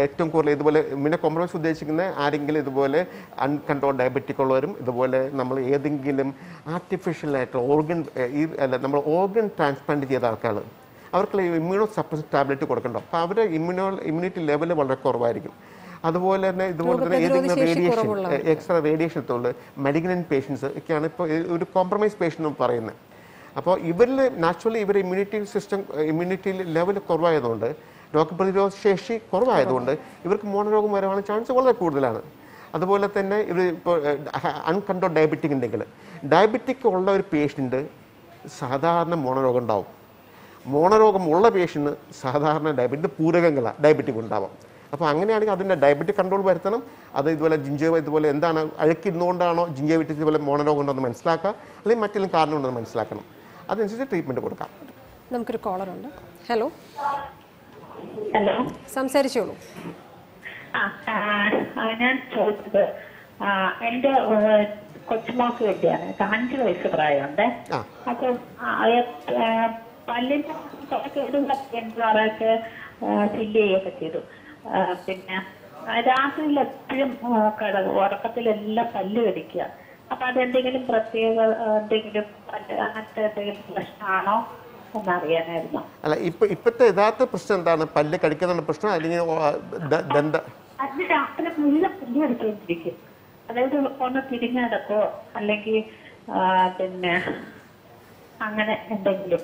ഏറ്റവും കൂടുതൽ ഇതുപോലെ ഇമ്മ്യൂണോ കോംപ്രമൈസ് ഉദ്ദേശിക്കുന്ന ആരെങ്കിലും ഇതുപോലെ അൺകൺട്രോൾ ഡയബറ്റിക് ഉള്ളവരും ഇതുപോലെ നമ്മൾ ഏതെങ്കിലും ആർട്ടിഫിഷ്യൽ ആയിട്ടുള്ള ഓർഗൻ ഈ നമ്മൾ ഓർഗൻ ട്രാൻസ്പ്ലാന്റ് ചെയ്ത ആൾക്കാർ അവർക്കുള്ള ഇമ്മ്യൂണോ സപ്രസ് ടാബ്ലറ്റ് കൊടുക്കണ്ടോ. അപ്പോൾ അവരുടെ ഇമ്മ്യൂണോ ഇമ്മ്യൂണിറ്റി ലെവൽ വളരെ കുറവായിരിക്കും. അതുപോലെ തന്നെ ഇതുപോലെ തന്നെ ഏതെങ്കിലും റേഡിയേഷൻ എക്സ്ട്രാ റേഡിയേഷൻ എടുത്തുള്ള മലിഗ്നന്റ് പേഷ്യൻസ് ഒക്കെയാണ് ഇപ്പോൾ ഒരു കോംപ്രമൈസ് പേഷ്യൻ്റ് എന്ന് പറയുന്നത്. അപ്പോൾ ഇവരിൽ നാച്ചുറലി ഇവരുടെ ഇമ്മ്യൂണിറ്റി സിസ്റ്റം ഇമ്മ്യൂണിറ്റി ലെവൽ കുറവായതുകൊണ്ട് രോഗപ്രതിരോധ ശേഷി കുറവായതുകൊണ്ട് ഇവർക്ക് മോണരോഗം വരാനുള്ള ചാൻസ് വളരെ കൂടുതലാണ്. അതുപോലെ തന്നെ ഇവർ ഇപ്പോൾ അൺകൺട്രോൾ ഡയബറ്റിക് ഉണ്ടെങ്കിൽ ഡയബറ്റിക് ഉള്ള ഒരു പേഷ്യൻ്റ് സാധാരണ മോണരോഗം ഉണ്ടാവും. മോണരോഗമുള്ള പേഷ്യൻ്റ് സാധാരണ ഡയബറ്റിക് പൂരകങ്ങളാണ് ഡയബറ്റിക് ഉണ്ടാവാം. അപ്പോൾ അങ്ങനെയാണെങ്കിൽ അതിൻ്റെ ഡയബറ്റിക് കൺട്രോൾ വരുത്തണം. അത് ഇതുപോലെ ജിഞ്ചോ ഇതുപോലെ എന്താണ് അഴുക്കിരുന്നുകൊണ്ടാണോ ജിഞ്ചോവിറ്റിസ് ഇതുപോലെ മോണരോഗം ഉണ്ടെന്ന് മനസ്സിലാക്കുക, അല്ലെങ്കിൽ മറ്റെല്ലാം കാരണം ഉണ്ടെന്ന് മനസ്സിലാക്കണം, അതനുസരിച്ച് ട്രീറ്റ്മെൻറ്റ് കൊടുക്കാം. നമുക്കൊരു കോളറുണ്ട്. ഹലോ, ഹലോ, സംസാരിച്ചോളൂ. ആ, ഞാൻ ചോദിച്ചത് എൻ്റെ കൊച്ചുമോക്ക് വേണ്ടിയാണ്. അഞ്ച് വയസ്സ് പ്രായമുണ്ട്. അപ്പോൾ പല്ലിൻ്റെ ചില്ലിയൊക്കെ ചെയ്തു. പിന്നെ രാത്രിയിൽ എപ്പോഴും ഉറക്കത്തിലെല്ലാം പല്ല് കടിക്കുക. അപ്പൊ അതെന്തെങ്കിലും പ്രത്യേക എന്തെങ്കിലും അങ്ങനത്തെ എന്തെങ്കിലും പ്രശ്നമാണോ എന്നറിയാനായിരുന്നു. അല്ല, ഇപ്പൊ ഇപ്പത്തെ യഥാർത്ഥ പ്രശ്നം എന്താണ്? പല്ല് കടിക്കുന്ന പ്രശ്നം അല്ലെങ്കിൽ അത് രാത്രി മുഴുവൻ പല്ല് കടിച്ചോണ്ടിരിക്കും. അതായത് ഒന്ന് തിരിഞ്ഞടക്കോ അല്ലെങ്കിൽ പിന്നെ അങ്ങനെ എന്തെങ്കിലും.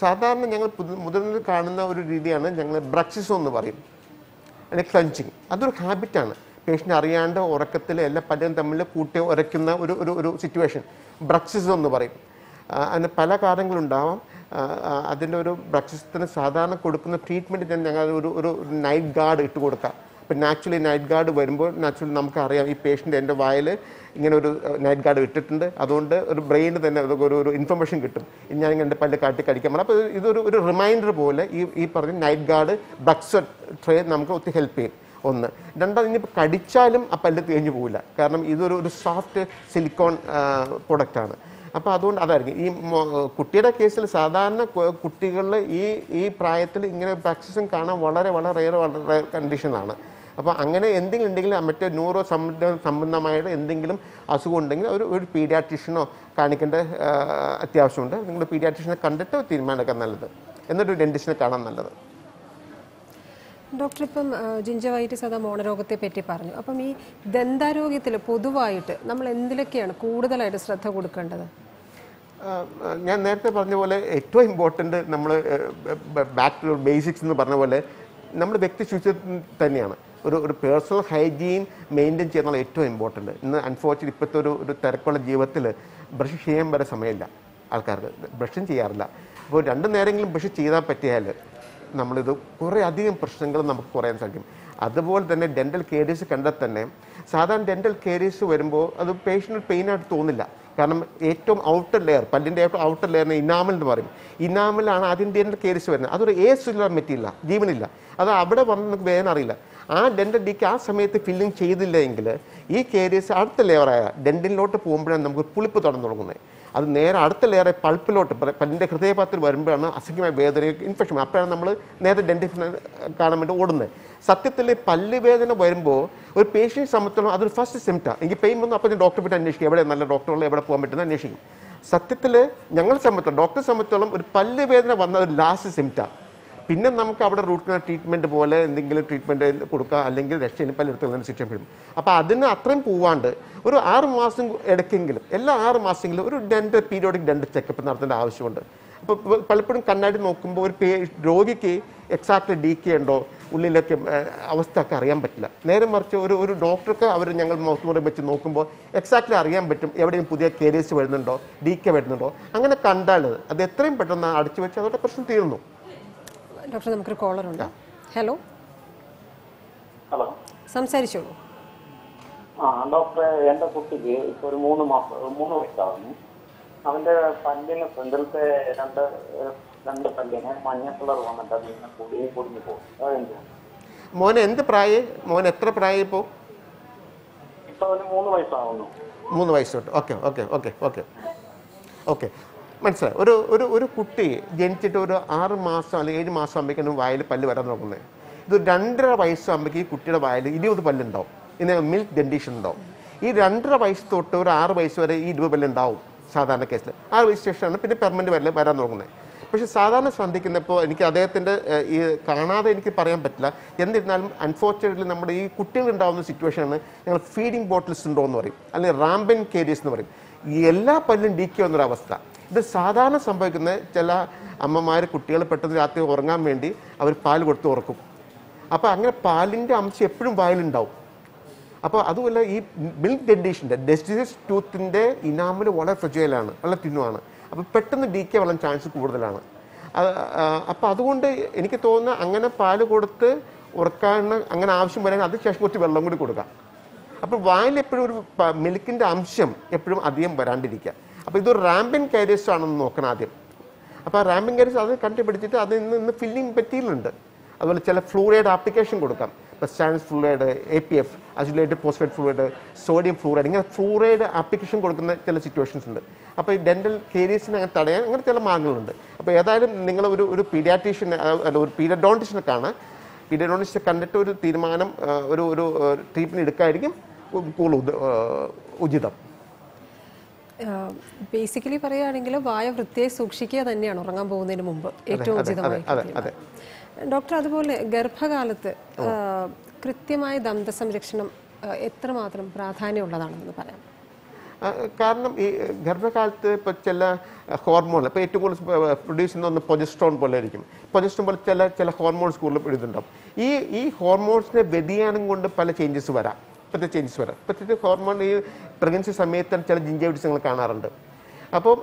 സാധാരണ ഞങ്ങൾ മുതിർന്നതിൽ കാണുന്ന ഒരു രീതിയാണ് ഞങ്ങൾ ബ്രക്സിസം എന്ന് പറയും, അല്ലെങ്കിൽ ക്ലഞ്ചിങ്. അതൊരു ഹാബിറ്റാണ്. പേഷ്യൻ്റ് അറിയാണ്ട് ഉറക്കത്തിൽ എല്ലാ പലരും തമ്മിൽ കൂട്ടി ഉരയ്ക്കുന്ന ഒരു ഒരു ഒരു സിറ്റുവേഷൻ ബ്രക്സിസം എന്ന് പറയും. അതിന് പല കാര്യങ്ങളുണ്ടാവാം. അതിൻ്റെ ഒരു ബ്രക്സിസത്തിന് സാധാരണ കൊടുക്കുന്ന ട്രീറ്റ്മെൻറ്റ് തന്നെ ഞങ്ങൾ ഒരു ഒരു നൈറ്റ് ഗാർഡ് ഇട്ട് കൊടുക്കുക. ഇപ്പം നാച്ചുറലി നൈറ്റ് ഗാർഡ് വരുമ്പോൾ നാച്ചുറലി നമുക്കറിയാം ഈ പേഷ്യൻ്റ് എൻ്റെ വായിൽ ഇങ്ങനെ ഒരു നൈറ്റ് ഗാർഡ് ഇട്ടിട്ടുണ്ട്, അതുകൊണ്ട് ഒരു ബ്രെയിനിന് തന്നെ അതൊക്കെ ഒരു ഒരു ഇൻഫർമേഷൻ കിട്ടും, ഇനി ഞാൻ എൻ്റെ പല്ല് കാട്ടി കടിക്കാൻ പറ്റും. അപ്പോൾ ഇതൊരു ഒരു റിമൈൻഡർ പോലെ ഈ ഈ പറഞ്ഞ നൈറ്റ് ഗാർഡ് ബക്സ് ട്രേ നമുക്ക് ഒത്തിരി ഹെൽപ്പ് ചെയ്യും. ഒന്ന് രണ്ടാമത്, ഇനിയിപ്പോൾ കടിച്ചാലും ആ പല്ല് തേഞ്ഞു പോകില്ല, കാരണം ഇതൊരു ഒരു സോഫ്റ്റ് സിലിക്കോൺ പ്രൊഡക്റ്റാണ്. അപ്പോൾ അതുകൊണ്ട് അതായിരിക്കും ഈ കുട്ടിയുടെ കേസിൽ സാധാരണ കുട്ടികളിൽ ഈ ഈ പ്രായത്തിൽ ഇങ്ങനെ ബ്രക്സിസം കാണാൻ വളരെ വളരെ റെയർ വളരെ കണ്ടീഷനാണ്. അപ്പോൾ അങ്ങനെ എന്തെങ്കിലും ഉണ്ടെങ്കിൽ മറ്റേ ന്യൂറോ സംബന്ധ സംബന്ധമായിട്ട് എന്തെങ്കിലും അസുഖം ഉണ്ടെങ്കിൽ ഒരു ഒരു പീഡിയാട്രീഷ്യനോ കാണിക്കേണ്ട അത്യാവശ്യമുണ്ട്. നിങ്ങൾ പീഡിയാട്രീഷ്യനെ കണ്ടിട്ട് തീരുമാനമൊക്കെ നല്ലത്, എന്നിട്ട് ഡെന്റിസ്റ്റിനെ കാണാൻ നല്ലത്. ഡോക്ടർ, ഇപ്പം ജിഞ്ചവൈറ്റിസ് അഥവാ മോണരോഗത്തെ പറ്റി പറഞ്ഞു. അപ്പം ഈ ദന്താരോഗ്യത്തിൽ പൊതുവായിട്ട് നമ്മൾ എന്തിലൊക്കെയാണ് കൂടുതലായിട്ട് ശ്രദ്ധ കൊടുക്കേണ്ടത്? ഞാൻ നേരത്തെ പറഞ്ഞ പോലെ ഏറ്റവും ഇമ്പോർട്ടൻ്റ് നമ്മൾ ബാക്ക് ബേസിക്സ് എന്ന് പറഞ്ഞ പോലെ നമ്മുടെ വ്യക്തി ശുചിത്വം തന്നെയാണ്. ഒരു ഒരു പേഴ്സണൽ ഹൈജീൻ മെയിൻറ്റെയിൻ ചെയ്യുന്നത് ഏറ്റവും ഇമ്പോർട്ടൻ്റ്. ഇന്ന് അൺഫോർച്യുനേറ്റ് ഇപ്പോഴത്തെ ഒരു ഒരു തിരക്കുള്ള ജീവിതത്തിൽ ബ്രഷ് ചെയ്യാൻ വരെ സമയമില്ല, ആൾക്കാർക്ക് ബ്രഷും ചെയ്യാറില്ല. അപ്പോൾ രണ്ടു നേരമെങ്കിലും ബ്രഷ് ചെയ്താൽ പറ്റിയാൽ നമ്മളിത് കുറേ അധികം പ്രശ്നങ്ങൾ നമുക്ക് കുറയാൻ സാധിക്കും. അതുപോലെ തന്നെ ഡെൻ്റൽ കേരീസ് കണ്ടാൽ തന്നെ സാധാരണ ഡെൻ്റൽ കേരീസ് വരുമ്പോൾ അത് പേഷ്യൻ്റ് പെയിനായിട്ട് തോന്നില്ല, കാരണം ഏറ്റവും ഔട്ടർ ലെയർ പല്ലിൻ്റെ ഏറ്റവും ഔട്ടർ ലെയറിന് ഇനാമൽ എന്ന് പറയും. ഇനാമലാണ് ആദ്യം ഡെൻ്റൽ കേരീസ് വരുന്നത്. അതൊരു എ സെല്ലുലാർ മെറ്റീരിയൽ, ജീവനില്ല, അത് അവിടെ വന്ന് നമുക്ക് വേദന അറിയില്ല. ആ ഡെൻ്റൽ ഡിക്ക് ആ സമയത്ത് ഫില്ലിങ് ചെയ്തില്ലെങ്കിൽ ഈ കേരീസ് അടുത്ത ലെയറായ ഡെൻ്റിലോട്ട് പോകുമ്പോഴാണ് നമുക്ക് പുളിപ്പ് തുടർന്ന് തുടങ്ങുന്നത്. അത് നേരെ അടുത്ത ലെയറെ പൾപ്പിലോട്ട് പല്ലിൻ്റെ ഹൃദയപാത്രത്തിൽ വരുമ്പോഴാണ് അസംഖ്യമായ വേദന ഇൻഫെക്ഷൻ. അപ്പോഴാണ് നമ്മൾ നേരെ ഡെൻറ്റിസ്റ്റിനെ കാണാൻ വേണ്ടി ഓടുന്നത്. സത്യത്തിൽ പല്ലുവേദന വരുമ്പോൾ ഒരു പേഷ്യൻ്റ് സംബന്ധിച്ചോളം അതൊരു ഫസ്റ്റ് സിംപ്റ്റം. എനിക്ക് പെയിൻ വന്നു അപ്പോൾ ഞാൻ ഡോക്ടറെ പോയിട്ട് അന്വേഷിക്കും, എവിടെ നല്ല ഡോക്ടറുള്ള എവിടെ പോകാൻ പറ്റുന്ന അന്വേഷിക്കും. സത്യത്തിൽ ഞങ്ങൾ സംബന്ധിച്ചോളം ഡോക്ടറെ സംബന്ധിച്ചോളം ഒരു പല്ലുവേദന വന്ന ഒരു ലാസ്റ്റ് സിംപ്റ്റം. പിന്നെ നമുക്ക് അവിടെ റൂട്ട് കനാൽ ട്രീറ്റ്മെൻറ്റ് പോലെ എന്തെങ്കിലും ട്രീറ്റ്മെൻറ്റ് കൊടുക്കുക, അല്ലെങ്കിൽ രക്ഷയിൽ പലയിടത്തും ശിക്ഷ പെടും. അപ്പോൾ അതിന് അത്രയും പോവാണ്ട് ഒരു ആറ് മാസം ഇടയ്ക്കെങ്കിലും, എല്ലാ ആറ് മാസമെങ്കിലും ഒരു ഡെൻ്റൽ പീരിയോഡിക് ഡെൻ്റൽ ചെക്കപ്പ് നടത്തേണ്ട ആവശ്യമുണ്ട്. അപ്പോൾ പലപ്പോഴും കണ്ണാടി നോക്കുമ്പോൾ ഒരു പേ രോഗിക്ക് എക്സാക്ട് ഡി കെ ഉണ്ടോ ഉള്ളിലൊക്കെ അവസ്ഥ ഒക്കെ അറിയാൻ പറ്റില്ല. നേരെ മറിച്ച് ഒരു ഒരു ഡോക്ടർക്ക് അവർ ഞങ്ങൾ മൗത്ത് മുറി വെച്ച് നോക്കുമ്പോൾ എക്സാക്ട്ലി അറിയാൻ പറ്റും, എവിടെയും പുതിയ കേരീസ് വരുന്നുണ്ടോ ഡി കെ വരുന്നുണ്ടോ. അങ്ങനെ കണ്ടാൽ അത് എത്രയും പെട്ടെന്ന് അടിച്ചു വെച്ച് അതോടെ പ്രശ്നം തീർന്നു. ഡോക്ടർ, നമുക്കൊരു കോളറുണ്ട്. ഹലോ, ഹലോ, സംസാരിച്ചോളൂ. ആ ഡോക്ടറെ, എൻ്റെ കുട്ടിക്ക് ഇപ്പോൾ ഒരു മൂന്ന് മാസം മൂന്ന് വയസ്സാകുന്നു. അവൻ്റെ പല്ലിന് ഫ്രണ്ടിലത്തെ രണ്ട് രണ്ട് പല്ലിന് മഞ്ഞ കളർ വന്നിട്ട് അതിങ്ങനെ പൊടിയെ പൊടിഞ്ഞു പോകും. അതെന്ത്? മോന് എന്ത് പ്രായം? മോൻ എത്ര പ്രായം? ഇപ്പോൾ ഇപ്പോൾ അവന് മൂന്ന് വയസ്സാകുന്നു. മൂന്ന് വയസ്സോട്ട്. Okay okay okay okay okay മനസ്സിലായി. ഒരു ഒരു ഒരു കുട്ടി ജനിച്ചിട്ട് ഒരു ആറ് മാസം അല്ലെങ്കിൽ ഏഴ് മാസം ആകുമ്പോഴേക്കാണ് വായിൽ പല്ല് വരാൻ നോക്കുന്നത്. ഇത് രണ്ടര വയസ്സാകുമ്പോഴേക്കും ഈ കുട്ടിയുടെ വായിൽ ഇരുപത് പല്ലുണ്ടാവും, ഇതിന് മിൽക്ക് ഡെന്റീഷൻ ഉണ്ടാവും. ഈ രണ്ടര വയസ്സ് തൊട്ട് ഒരു ആറ് വയസ്സ് വരെ ഈ ഇരുപത് പല്ലുണ്ടാവും സാധാരണ കേസിൽ. ആറ് വയസ്സ് ശേഷമാണ് പിന്നെ പെർമനൻറ്റ് പല്ല് വരാൻ തുടങ്ങുന്നത്. പക്ഷേ സാധാരണ ശ്രദ്ധിക്കുന്നപ്പോൾ എനിക്ക് അദ്ദേഹത്തിൻ്റെ ഈ കാണാതെ എനിക്ക് പറയാൻ പറ്റില്ല. എന്നിരുന്നാലും അൺഫോർച്യുനേറ്റ്ലി നമ്മുടെ ഈ കുട്ടികളുണ്ടാകുന്ന സിറ്റുവേഷനാണ് ഞങ്ങൾ ഫീഡിങ് ബോട്ടിൽ സിൻഡ്രോം എന്ന് പറയും, അല്ലെങ്കിൽ റാംബൻ കേരീസ് എന്ന് പറയും. ഈ എല്ലാ പല്ലും ഡീക്കൊന്നൊരവസ്ഥ. ഇത് സാധാരണ സംഭവിക്കുന്ന ചില അമ്മമാർ കുട്ടികൾ പെട്ടെന്ന് രാത്രി ഉറങ്ങാൻ വേണ്ടി അവർ പാൽ കൊടുത്ത് ഉറക്കും. അപ്പോൾ അങ്ങനെ പാലിൻ്റെ അംശം എപ്പോഴും വായിലുണ്ടാവും. അപ്പോൾ അതുമല്ല ഈ മിൽക്ക് ഡെന്റേഷൻ്റെ ഡെസ്റ്റിസ് ടൂത്തിൻ്റെ ഇനാമിൽ വളരെ ഫ്രജൈലാണ്, വളരെ തിന്നുമാണ്. അപ്പോൾ പെട്ടെന്ന് ഡീക്കേ വരാൻ ചാൻസ് കൂടുതലാണ്. അപ്പോൾ അതുകൊണ്ട് എനിക്ക് തോന്നുന്ന അങ്ങനെ പാല് കൊടുത്ത് ഉറക്കാണ് അങ്ങനെ ആവശ്യം വരാൻ അതിനുശേഷം കുറച്ച് വെള്ളം കൂടി കൊടുക്കുക. അപ്പോൾ വായിൽ എപ്പോഴും ഒരു മിൽക്കിൻ്റെ അംശം എപ്പോഴും അധികം വരാണ്ടിരിക്കുക. അപ്പോൾ ഇതൊരു റാമ്പിൻ കാരിയസ് ആണെന്ന് നോക്കണം ആദ്യം. അപ്പോൾ റാമ്പിൻ കാരിയസ് അത് കണ്ടുപിടിച്ചിട്ട് അത് ഇന്ന് ഇന്ന് ഫില്ലിംഗ് പറ്റിയിട്ടുണ്ട്. അതുപോലെ ചില ഫ്ലൂറൈഡ് ആപ്ലിക്കേഷൻ കൊടുക്കാം. ഇപ്പോൾ stannous fluoride, A P F, acidulated phosphate fluoride, sodium fluoride, ഇങ്ങനെ ഫ്ലൂറൈഡ് ആപ്ലിക്കേഷൻ കൊടുക്കുന്ന ചില സിറ്റുവേഷൻസ് ഉണ്ട്. അപ്പോൾ ഈ ഡെൻ്റൽ കേരിയസിനെ അങ്ങനെ തടയാൻ അങ്ങനെ ചില മാർഗങ്ങളുണ്ട്. അപ്പോൾ ഏതായാലും നിങ്ങൾ ഒരു ഒരു പീഡിയാട്രീഷ്യനെ അല്ല ഒരു പീഡിയോഡോണ്ടിസ്റ്റിനെ കാണാൻ, പീഡിയോഡോണ്ടിസ്റ്റ് കണ്ടിട്ട് ഒരു തീരുമാനം ഒരു ഒരു ട്രീറ്റ്മെൻറ്റ് എടുക്കായിരിക്കും കൂടുതൽ ഉചിതം. ബേസിക്കലി പറയുകയാണെങ്കിൽ വായ വൃത്തിയായി സൂക്ഷിക്കുക തന്നെയാണ് ഉറങ്ങാൻ പോകുന്നതിന് മുമ്പ് ഏറ്റവും ഉചിതമായി. ഡോക്ടർ, അതുപോലെ ഗർഭകാലത്ത് കൃത്യമായ ദന്തസംരക്ഷണം എത്രമാത്രം പ്രാധാന്യമുള്ളതാണെന്ന് പറയാം. കാരണം ഈ ഗർഭകാലത്ത് ഇപ്പോൾ ചില ഹോർമോൺ ഇപ്പോൾ ഏറ്റവും കൂടുതൽ പ്രൊഡ്യൂസ് ചെയ്യുന്ന ഒന്ന് പ്രൊജസ്ട്രോൺ പോലെ ആയിരിക്കും. പ്രൊജസ്ട്രോൺ പോലെ ചില ചില ഹോർമോൺസ് കൂടുതൽ എഴുതുന്നുണ്ടാവും. ഈ ഈ ഹോർമോൺസിനെ വ്യതിയാനം കൊണ്ട് പല ചേഞ്ചസ് വരാം, ഇപ്പോഴത്തെ ചേഞ്ചസ് വരാം. ഇപ്പോഴത്തെ ഹോർമോൺ ഈ പ്രഗ്നൻസി സമയത്ത് ചില ജിഞ്ചൈറ്റിസ് നിങ്ങൾ കാണാറുണ്ട്. അപ്പോൾ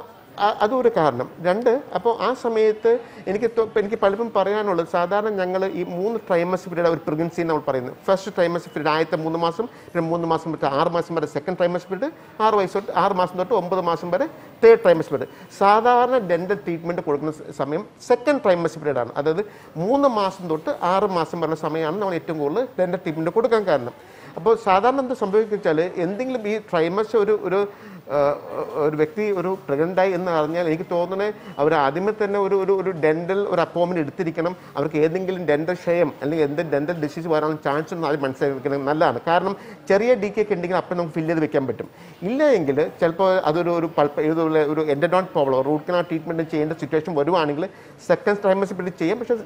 അതൊരു കാരണം. രണ്ട്, അപ്പോൾ ആ സമയത്ത് എനിക്ക് എനിക്ക് പലപ്പോഴും പറയാനുള്ളത്, സാധാരണ ഞങ്ങൾ ഈ മൂന്ന് ട്രൈമസ് പീരീഡ് ഒരു പ്രഗ്നൻസി നമ്മൾ പറയുന്നത്. ഫസ്റ്റ് ട്രൈമസ് പീരീഡ് ആദ്യത്തെ മൂന്ന് മാസം, പിന്നെ മൂന്ന് മാസം തൊട്ട് ആറ് മാസം വരെ സെക്കൻഡ് ട്രൈമസ് പീരീഡ്, ആറ് വയസ്സ് തൊട്ട് ആറ് മാസം തൊട്ട് ഒമ്പത് മാസം വരെ തേർഡ് ട്രൈമസ് പീരീഡ്. സാധാരണ ഡെൻ്റൽ ട്രീറ്റ്മെൻറ്റ് കൊടുക്കുന്ന സമയം സെക്കൻഡ് ട്രൈമസ് പീരീഡാണ്. അതായത് മൂന്ന് മാസം തൊട്ട് ആറ് മാസം വരെ സമയമാണ് നമ്മൾ ഏറ്റവും കൂടുതൽ ഡെൻ്റൽ ട്രീറ്റ്മെൻറ്റ് കൊടുക്കാൻ കാരണം. അപ്പോൾ സാധാരണ എന്താ സംഭവിക്കുക വെച്ചാൽ, എന്തെങ്കിലും ഈ ട്രൈമസ് ഒരു ഒരു ഒരു വ്യക്തി ഒരു പ്രഗ്നൻ്റായി എന്ന് അറിഞ്ഞാൽ എനിക്ക് തോന്നണേ അവർ ആദ്യമേ തന്നെ ഒരു ഒരു ഒരു ഡെൻ്റൽ ഒരു അപ്പോയിൻമെൻറ്റ് എടുത്തിരിക്കണം. അവർക്ക് ഏതെങ്കിലും ഡെൻ്റൽ ക്ഷയം അല്ലെങ്കിൽ എന്തെങ്കിലും ഡെൻ്റൽ ഡിസീസ് വരാനുള്ള ചാൻസ് ഒന്നും അത് മനസ്സിലാക്കുന്നത് നല്ലതാണ്. കാരണം ചെറിയ ഡി കെ ഒക്കെ ഉണ്ടെങ്കിൽ അപ്പം നമുക്ക് ഫില്ല് ചെയ്ത് വെക്കാൻ പറ്റും. ഇല്ലെങ്കിൽ ചിലപ്പോൾ അതൊരു ഒരു പൾപ്പ് ഇതുപോലെ ഒരു endodont problem root canal treatment ചെയ്യേണ്ട സിറ്റുവേഷൻ വരുവാണെങ്കിൽ സെക്കൻഡ് ട്രൈമസ് പീരീഡ് ചെയ്യാം. പക്ഷേ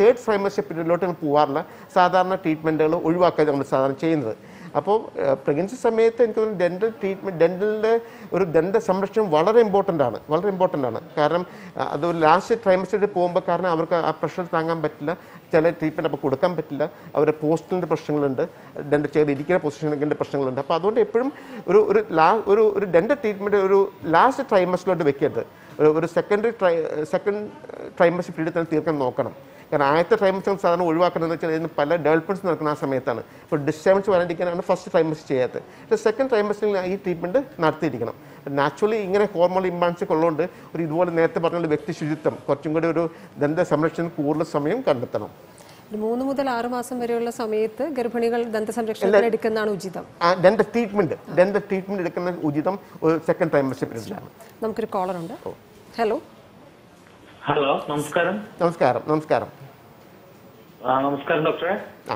തേർഡ് ട്രൈമസ് പീരീഡിലോട്ട് നമ്മൾ പോകാറില്ല. സാധാരണ ട്രീറ്റ്മെൻറ്റുകൾ ഒഴിവാക്കാൻ നമ്മൾ സാധാരണ ചെയ്യുന്നത്. അപ്പോൾ പ്രഗ്നൻസി സമയത്ത് എനിക്ക് തോന്നുന്നു ഡെൻ്റൽ ട്രീറ്റ്മെൻറ്റ് ഡെൻ്റലിൻ്റെ ഒരു ദന്ത സംരക്ഷണം വളരെ ഇമ്പോർട്ടൻ്റ് ആണ്, വളരെ ഇമ്പോർട്ടൻ്റ് ആണ്. കാരണം അത് ലാസ്റ്റ് ട്രൈമസ്റ്റേറ്റ് പോകുമ്പോൾ കാരണം അവർക്ക് ആ പ്രഷർ താങ്ങാൻ പറ്റില്ല, ചില ട്രീറ്റ്മെൻറ്റ് അപ്പോൾ കൊടുക്കാൻ പറ്റില്ല. അവരുടെ പോസ്റ്റലിൻ്റെ പ്രശ്നങ്ങളുണ്ട്, ഡെൻ്റൽ ചെയർ ഇരിക്കുന്ന പൊസിഷനിൻ്റെ പ്രശ്നങ്ങളുണ്ട്. അപ്പോൾ അതുകൊണ്ട് എപ്പോഴും ഒരു ഒരു ലാ ഒരു ഒരു ഡെൻ്റൽ ട്രീറ്റ്മെൻറ്റ് ഒരു ലാസ്റ്റ് ട്രൈമസ്റ്റിലോട്ട് വെക്കരുത്. ഒരു ഒരു സെക്കൻഡറി ട്രൈ സെക്കൻഡ് ട്രൈമസ്റ്റ് പീരീഡ് തന്നെ തീർക്കാൻ നോക്കണം. കാരണം ആദ്യത്തെ ട്രൈമസ്റ്റർ സാധാരണ ഒഴിവാക്കുന്നതെന്ന് വെച്ചാൽ ഇതിന് പല ഡെവലപ്മെൻറ്റ്സ് നടക്കുന്ന ആ സമയത്താണ്. ഇപ്പോൾ ഡിസ്റ്റർബൻസ് വരാണ്ടിരിക്കാനാണ് ഫസ്റ്റ് ട്രൈമസ്റ്റർ ചെയ്യാത്തത്. പക്ഷേ സെക്കൻഡ് ട്രൈമസ്റ്ററിൽ ഈ ട്രീറ്റ്മെൻറ്റ് നടത്തിയിരിക്കണം. നാച്ചുറലി ഇങ്ങനെ ഹോർമോൺ ഇംബാലൻസ് ഉള്ളതുകൊണ്ട് ഒരു ഇതുപോലെ നേരത്തെ പറഞ്ഞ വ്യക്തി ശുചിത്വം കുറച്ചും കൂടി ഒരു ദന്ത സംരക്ഷണം കൂടുതൽ സമയം കണ്ടെത്തണം. മൂന്ന് മുതൽ ആറ് മാസം വരെയുള്ള സമയത്ത് ഗർഭിണികൾ ദന്ത സംരക്ഷണം എടുക്കുന്നതാണ് ഉചിതം. ദന്ത ട്രീറ്റ്മെൻറ്റ് ദന്ത ട്രീറ്റ്മെൻറ്റ് എടുക്കുന്ന ഉചിതം സെക്കൻഡ് ട്രൈമസ്റ്ററിലാണ്. നമുക്കൊരു കോളർ ഉണ്ട്. ഹലോ ഹലോ നമസ്കാരം. നമസ്കാരം നമസ്കാരം നമസ്കാരം ഡോക്ടറെ. ആ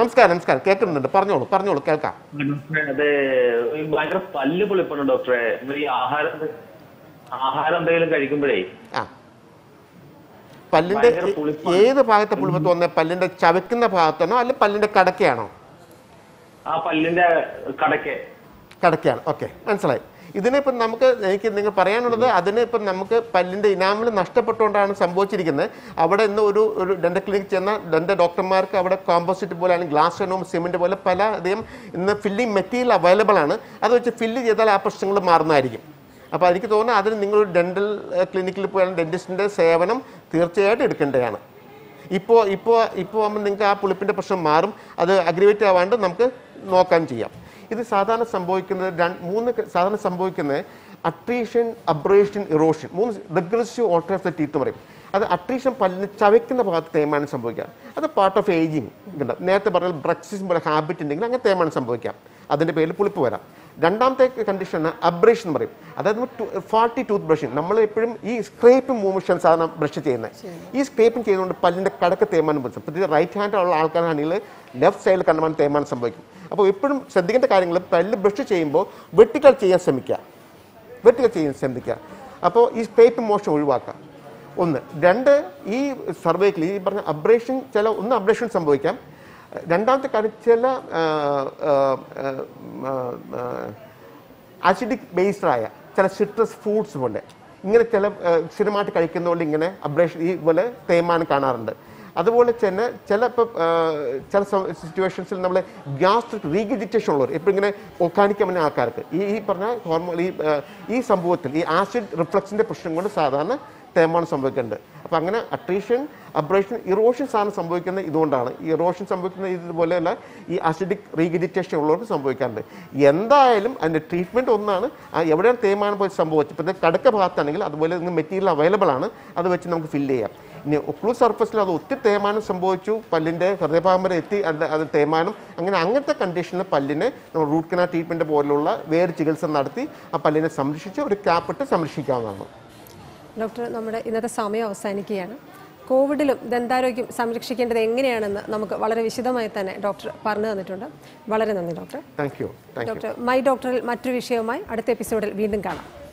നമസ്കാരം നമസ്കാരം കേൾക്കുന്നുണ്ട്, പറഞ്ഞോളൂ പറഞ്ഞോളൂ കേൾക്കാം. അതെ, ഭയങ്കര പല്ല് പൊളിപ്പുണ്ട് ഡോക്ടറെ. ആഹാരം ആഹാരം എന്തെങ്കിലും കഴിക്കുമ്പോഴേ ആ പല്ലിന്റെ ഏത് ഭാഗത്തെ പുളിപ്പ് തോന്നുന്നത്? പല്ലിന്റെ ചവയ്ക്കുന്ന ഭാഗത്താണോ അല്ലെ പല്ലിന്റെ കടക്കയാണോ? ആ പല്ലിന്റെ കടക്ക കടക്കയാണ്. ഓക്കെ, മനസ്സിലായി. ഇതിനിപ്പം നമുക്ക് എനിക്ക് നിങ്ങൾ പറയാനുള്ളത്, അതിനിപ്പം നമുക്ക് പല്ലിൻ്റെ ഇനാമിൽ നഷ്ടപ്പെട്ടുകൊണ്ടാണ് സംഭവിച്ചിരിക്കുന്നത്. അവിടെ ഇന്ന് ഒരു ഒരു ഡെൻ്റൽ ക്ലിനിക് ചെന്ന ഡെൻ്റൽ ഡോക്ടർമാർക്ക് അവിടെ കോമ്പോസിറ്റ് പോലെ അല്ലെങ്കിൽ ഗ്ലാസ് ആൻഡ് സിമെൻറ്റ് പോലെ പല അധികം ഇന്ന് ഫില്ലിംഗ് മെറ്റീരിയൽ അവൈലബിൾ ആണ്. അത് വെച്ച് ഫില്ല് ചെയ്താൽ ആ പ്രശ്നങ്ങൾ മാറുന്നതായിരിക്കും. അപ്പോൾ എനിക്ക് തോന്നുന്നത് അതിന് നിങ്ങളൊരു ഡെൻ്റൽ ക്ലിനിക്കിൽ പോയാൽ ഡെൻറ്റിസ്റ്റിൻ്റെ സേവനം തീർച്ചയായിട്ടും എടുക്കേണ്ടതാണ്. ഇപ്പോൾ ഇപ്പോൾ ഇപ്പോൾ ആകുമ്പോൾ നിങ്ങൾക്ക് ആ പുളിപ്പിൻ്റെ പ്രശ്നം മാറും. അത് അഗ്രവേറ്റ് ആവാണ്ട് നമുക്ക് നോക്കാൻ ചെയ്യാം. ഇത് സാധാരണ സംഭവിക്കുന്നത് രണ്ട് മൂന്ന് സാധാരണ സംഭവിക്കുന്നത് അട്രീഷൻ, അബ്രേഷൻ, ഇറോഷൻ, മൂന്ന് regressive alter of the teeth പറയും. അത് അട്രീഷൻ പല്ലിന് ചവയ്ക്കുന്ന ഭാഗത്ത് തേയ്മാനം സംഭവിക്കാം. അത് പാർട്ട് ഓഫ് ഏജിങ് ഉണ്ടാവും. നേരത്തെ പറഞ്ഞാൽ ബ്രക്സിസം പോലെ ഹാബിറ്റ് ഉണ്ടെങ്കിൽ അങ്ങനെ തേയ്മാനം സംഭവിക്കാം. അതിൻ്റെ പേരിൽ പുളിപ്പ് വരാം. രണ്ടാമത്തെ കണ്ടീഷനാണ് അബ്രേഷൻ പറയും. അതായത് ഫാൾട്ടി ടൂത്ത് ബ്രഷിങ്, നമ്മൾ എപ്പോഴും ഈ സ്ക്രേപ്പിംഗ് മൂവ്മെൻഷൻ സാധാരണ ബ്രഷ് ചെയ്യുന്നത്. ഈ സ്ക്രേപ്പിംഗ് ചെയ്തുകൊണ്ട് പല്ലിൻ്റെ കടക്ക് തേയ്മാനം പറ്റും. പ്രത്യേകിച്ച് റൈറ്റ് ഹാൻഡിലുള്ള ആൾക്കാരാണെങ്കിൽ ലെഫ്റ്റ് സൈഡിൽ കണ്ടാൽ തേയ്മാനം സംഭവിക്കും. അപ്പോൾ എപ്പോഴും ശ്രദ്ധിക്കേണ്ട കാര്യങ്ങൾ, പല്ല് ബ്രഷ് ചെയ്യുമ്പോൾ വെർട്ടിക്കൽ ചെയ്യാൻ ശ്രമിക്കുക, വെർട്ടിക്കൽ ചെയ്യാൻ ശ്രമിക്കുക. അപ്പോൾ ഈ സ്ക്രേപ്പിംഗ് മോഷൻ ഒഴിവാക്കുക ഒന്ന്. രണ്ട്, ഈ സർവൈക്കൽ ഈ പറഞ്ഞ അബ്രേഷൻ ചില ഒന്ന് അബ്രേഷൻ സംഭവിക്കാം. രണ്ടാമത്തെ കാര്യം, ചില ആസിഡിക് ബേസ്ഡായ ചില സിട്രസ് ഫ്രൂട്ട്സ് പോലെ ഇങ്ങനെ ചില സ്ഥിരമായിട്ട് കഴിക്കുന്നതുകൊണ്ട് ഇങ്ങനെ അബ്രേഷൻ ഈ പോലെ തേയ്മാനം കാണാറുണ്ട്. അതുപോലെ തന്നെ ചില ഇപ്പോൾ ചില സിറ്റുവേഷൻസിൽ നമ്മളെ ഗ്യാസ്ട്രിക് റീഗിഡിറ്റേഷൻ ഉള്ളവർ ഇപ്പോൾ ഇങ്ങനെ ഒക്കാനിക്കമന ആൾക്കാർക്ക് ഈ ഈ പറഞ്ഞ ഹോർമോൺ ഈ ഈ സംഭവത്തിൽ ഈ ആസിഡ് റിഫ്ലക്സിൻ്റെ പ്രശ്നം കൊണ്ട് സാധാരണ തേമാണ് സംഭവിക്കേണ്ടത്. അപ്പോൾ അങ്ങനെ അട്രീഷൻ അബ്രേഷൻ ഇറോഷൻ സാധനം സംഭവിക്കുന്നത് ഇതുകൊണ്ടാണ്. ഈ ഇറോഷൻ സംഭവിക്കുന്നത് ഇതുപോലെയല്ല ഈ അസിഡിക് റീഗിഡിറ്റേഷൻ ഉള്ളവർക്ക് സംഭവിക്കാറുണ്ട്. എന്തായാലും അതിൻ്റെ ട്രീറ്റ്മെൻറ്റ് ഒന്നാണ്. എവിടെയാണ് തേയ്മാനം പോയി സംഭവിച്ചത് ഇപ്പോൾ കടക്ക ഭാഗത്താണെങ്കിൽ അതുപോലെ ഇന്ന് മെറ്റീരിയൽ അവൈലബിൾ ആണ്, അത് വെച്ച് നമുക്ക് ഫില്ല് ചെയ്യാം. ഇനി ഒക്ലൂ സർഫസിൽ അത് ഒത്തിരി തേയ്മാനം സംഭവിച്ചു, പല്ലിൻ്റെ ഹൃദയഭാഗം വരെ എത്തി അത് തേയ്മാനം, അങ്ങനെ അങ്ങനത്തെ കണ്ടീഷനിൽ പല്ലിനെ നമ്മൾ റൂട്ട് കനാൽ ട്രീറ്റ്മെൻറ്റ് പോലുള്ള വേറെ ചികിത്സ നടത്തി ആ പല്ലിനെ സംരക്ഷിച്ച് ഒരു ക്യാപ്പിട്ട് സംരക്ഷിക്കാവുന്നതാണ്. ഡോക്ടർ, നമ്മുടെ ഇന്നത്തെ സമയം അവസാനിക്കുകയാണ്. കോവിഡിലും ദന്താരോഗ്യം സംരക്ഷിക്കേണ്ടത് എങ്ങനെയാണെന്ന് നമുക്ക് വളരെ വിശദമായി തന്നെ ഡോക്ടർ പറഞ്ഞു തന്നിട്ടുണ്ട്. വളരെ നന്ദി doctor. Thank you. Doctor my ഡോക്ടറിൽ മറ്റൊരു വിഷയവുമായി അടുത്ത എപ്പിസോഡിൽ വീണ്ടും കാണാം.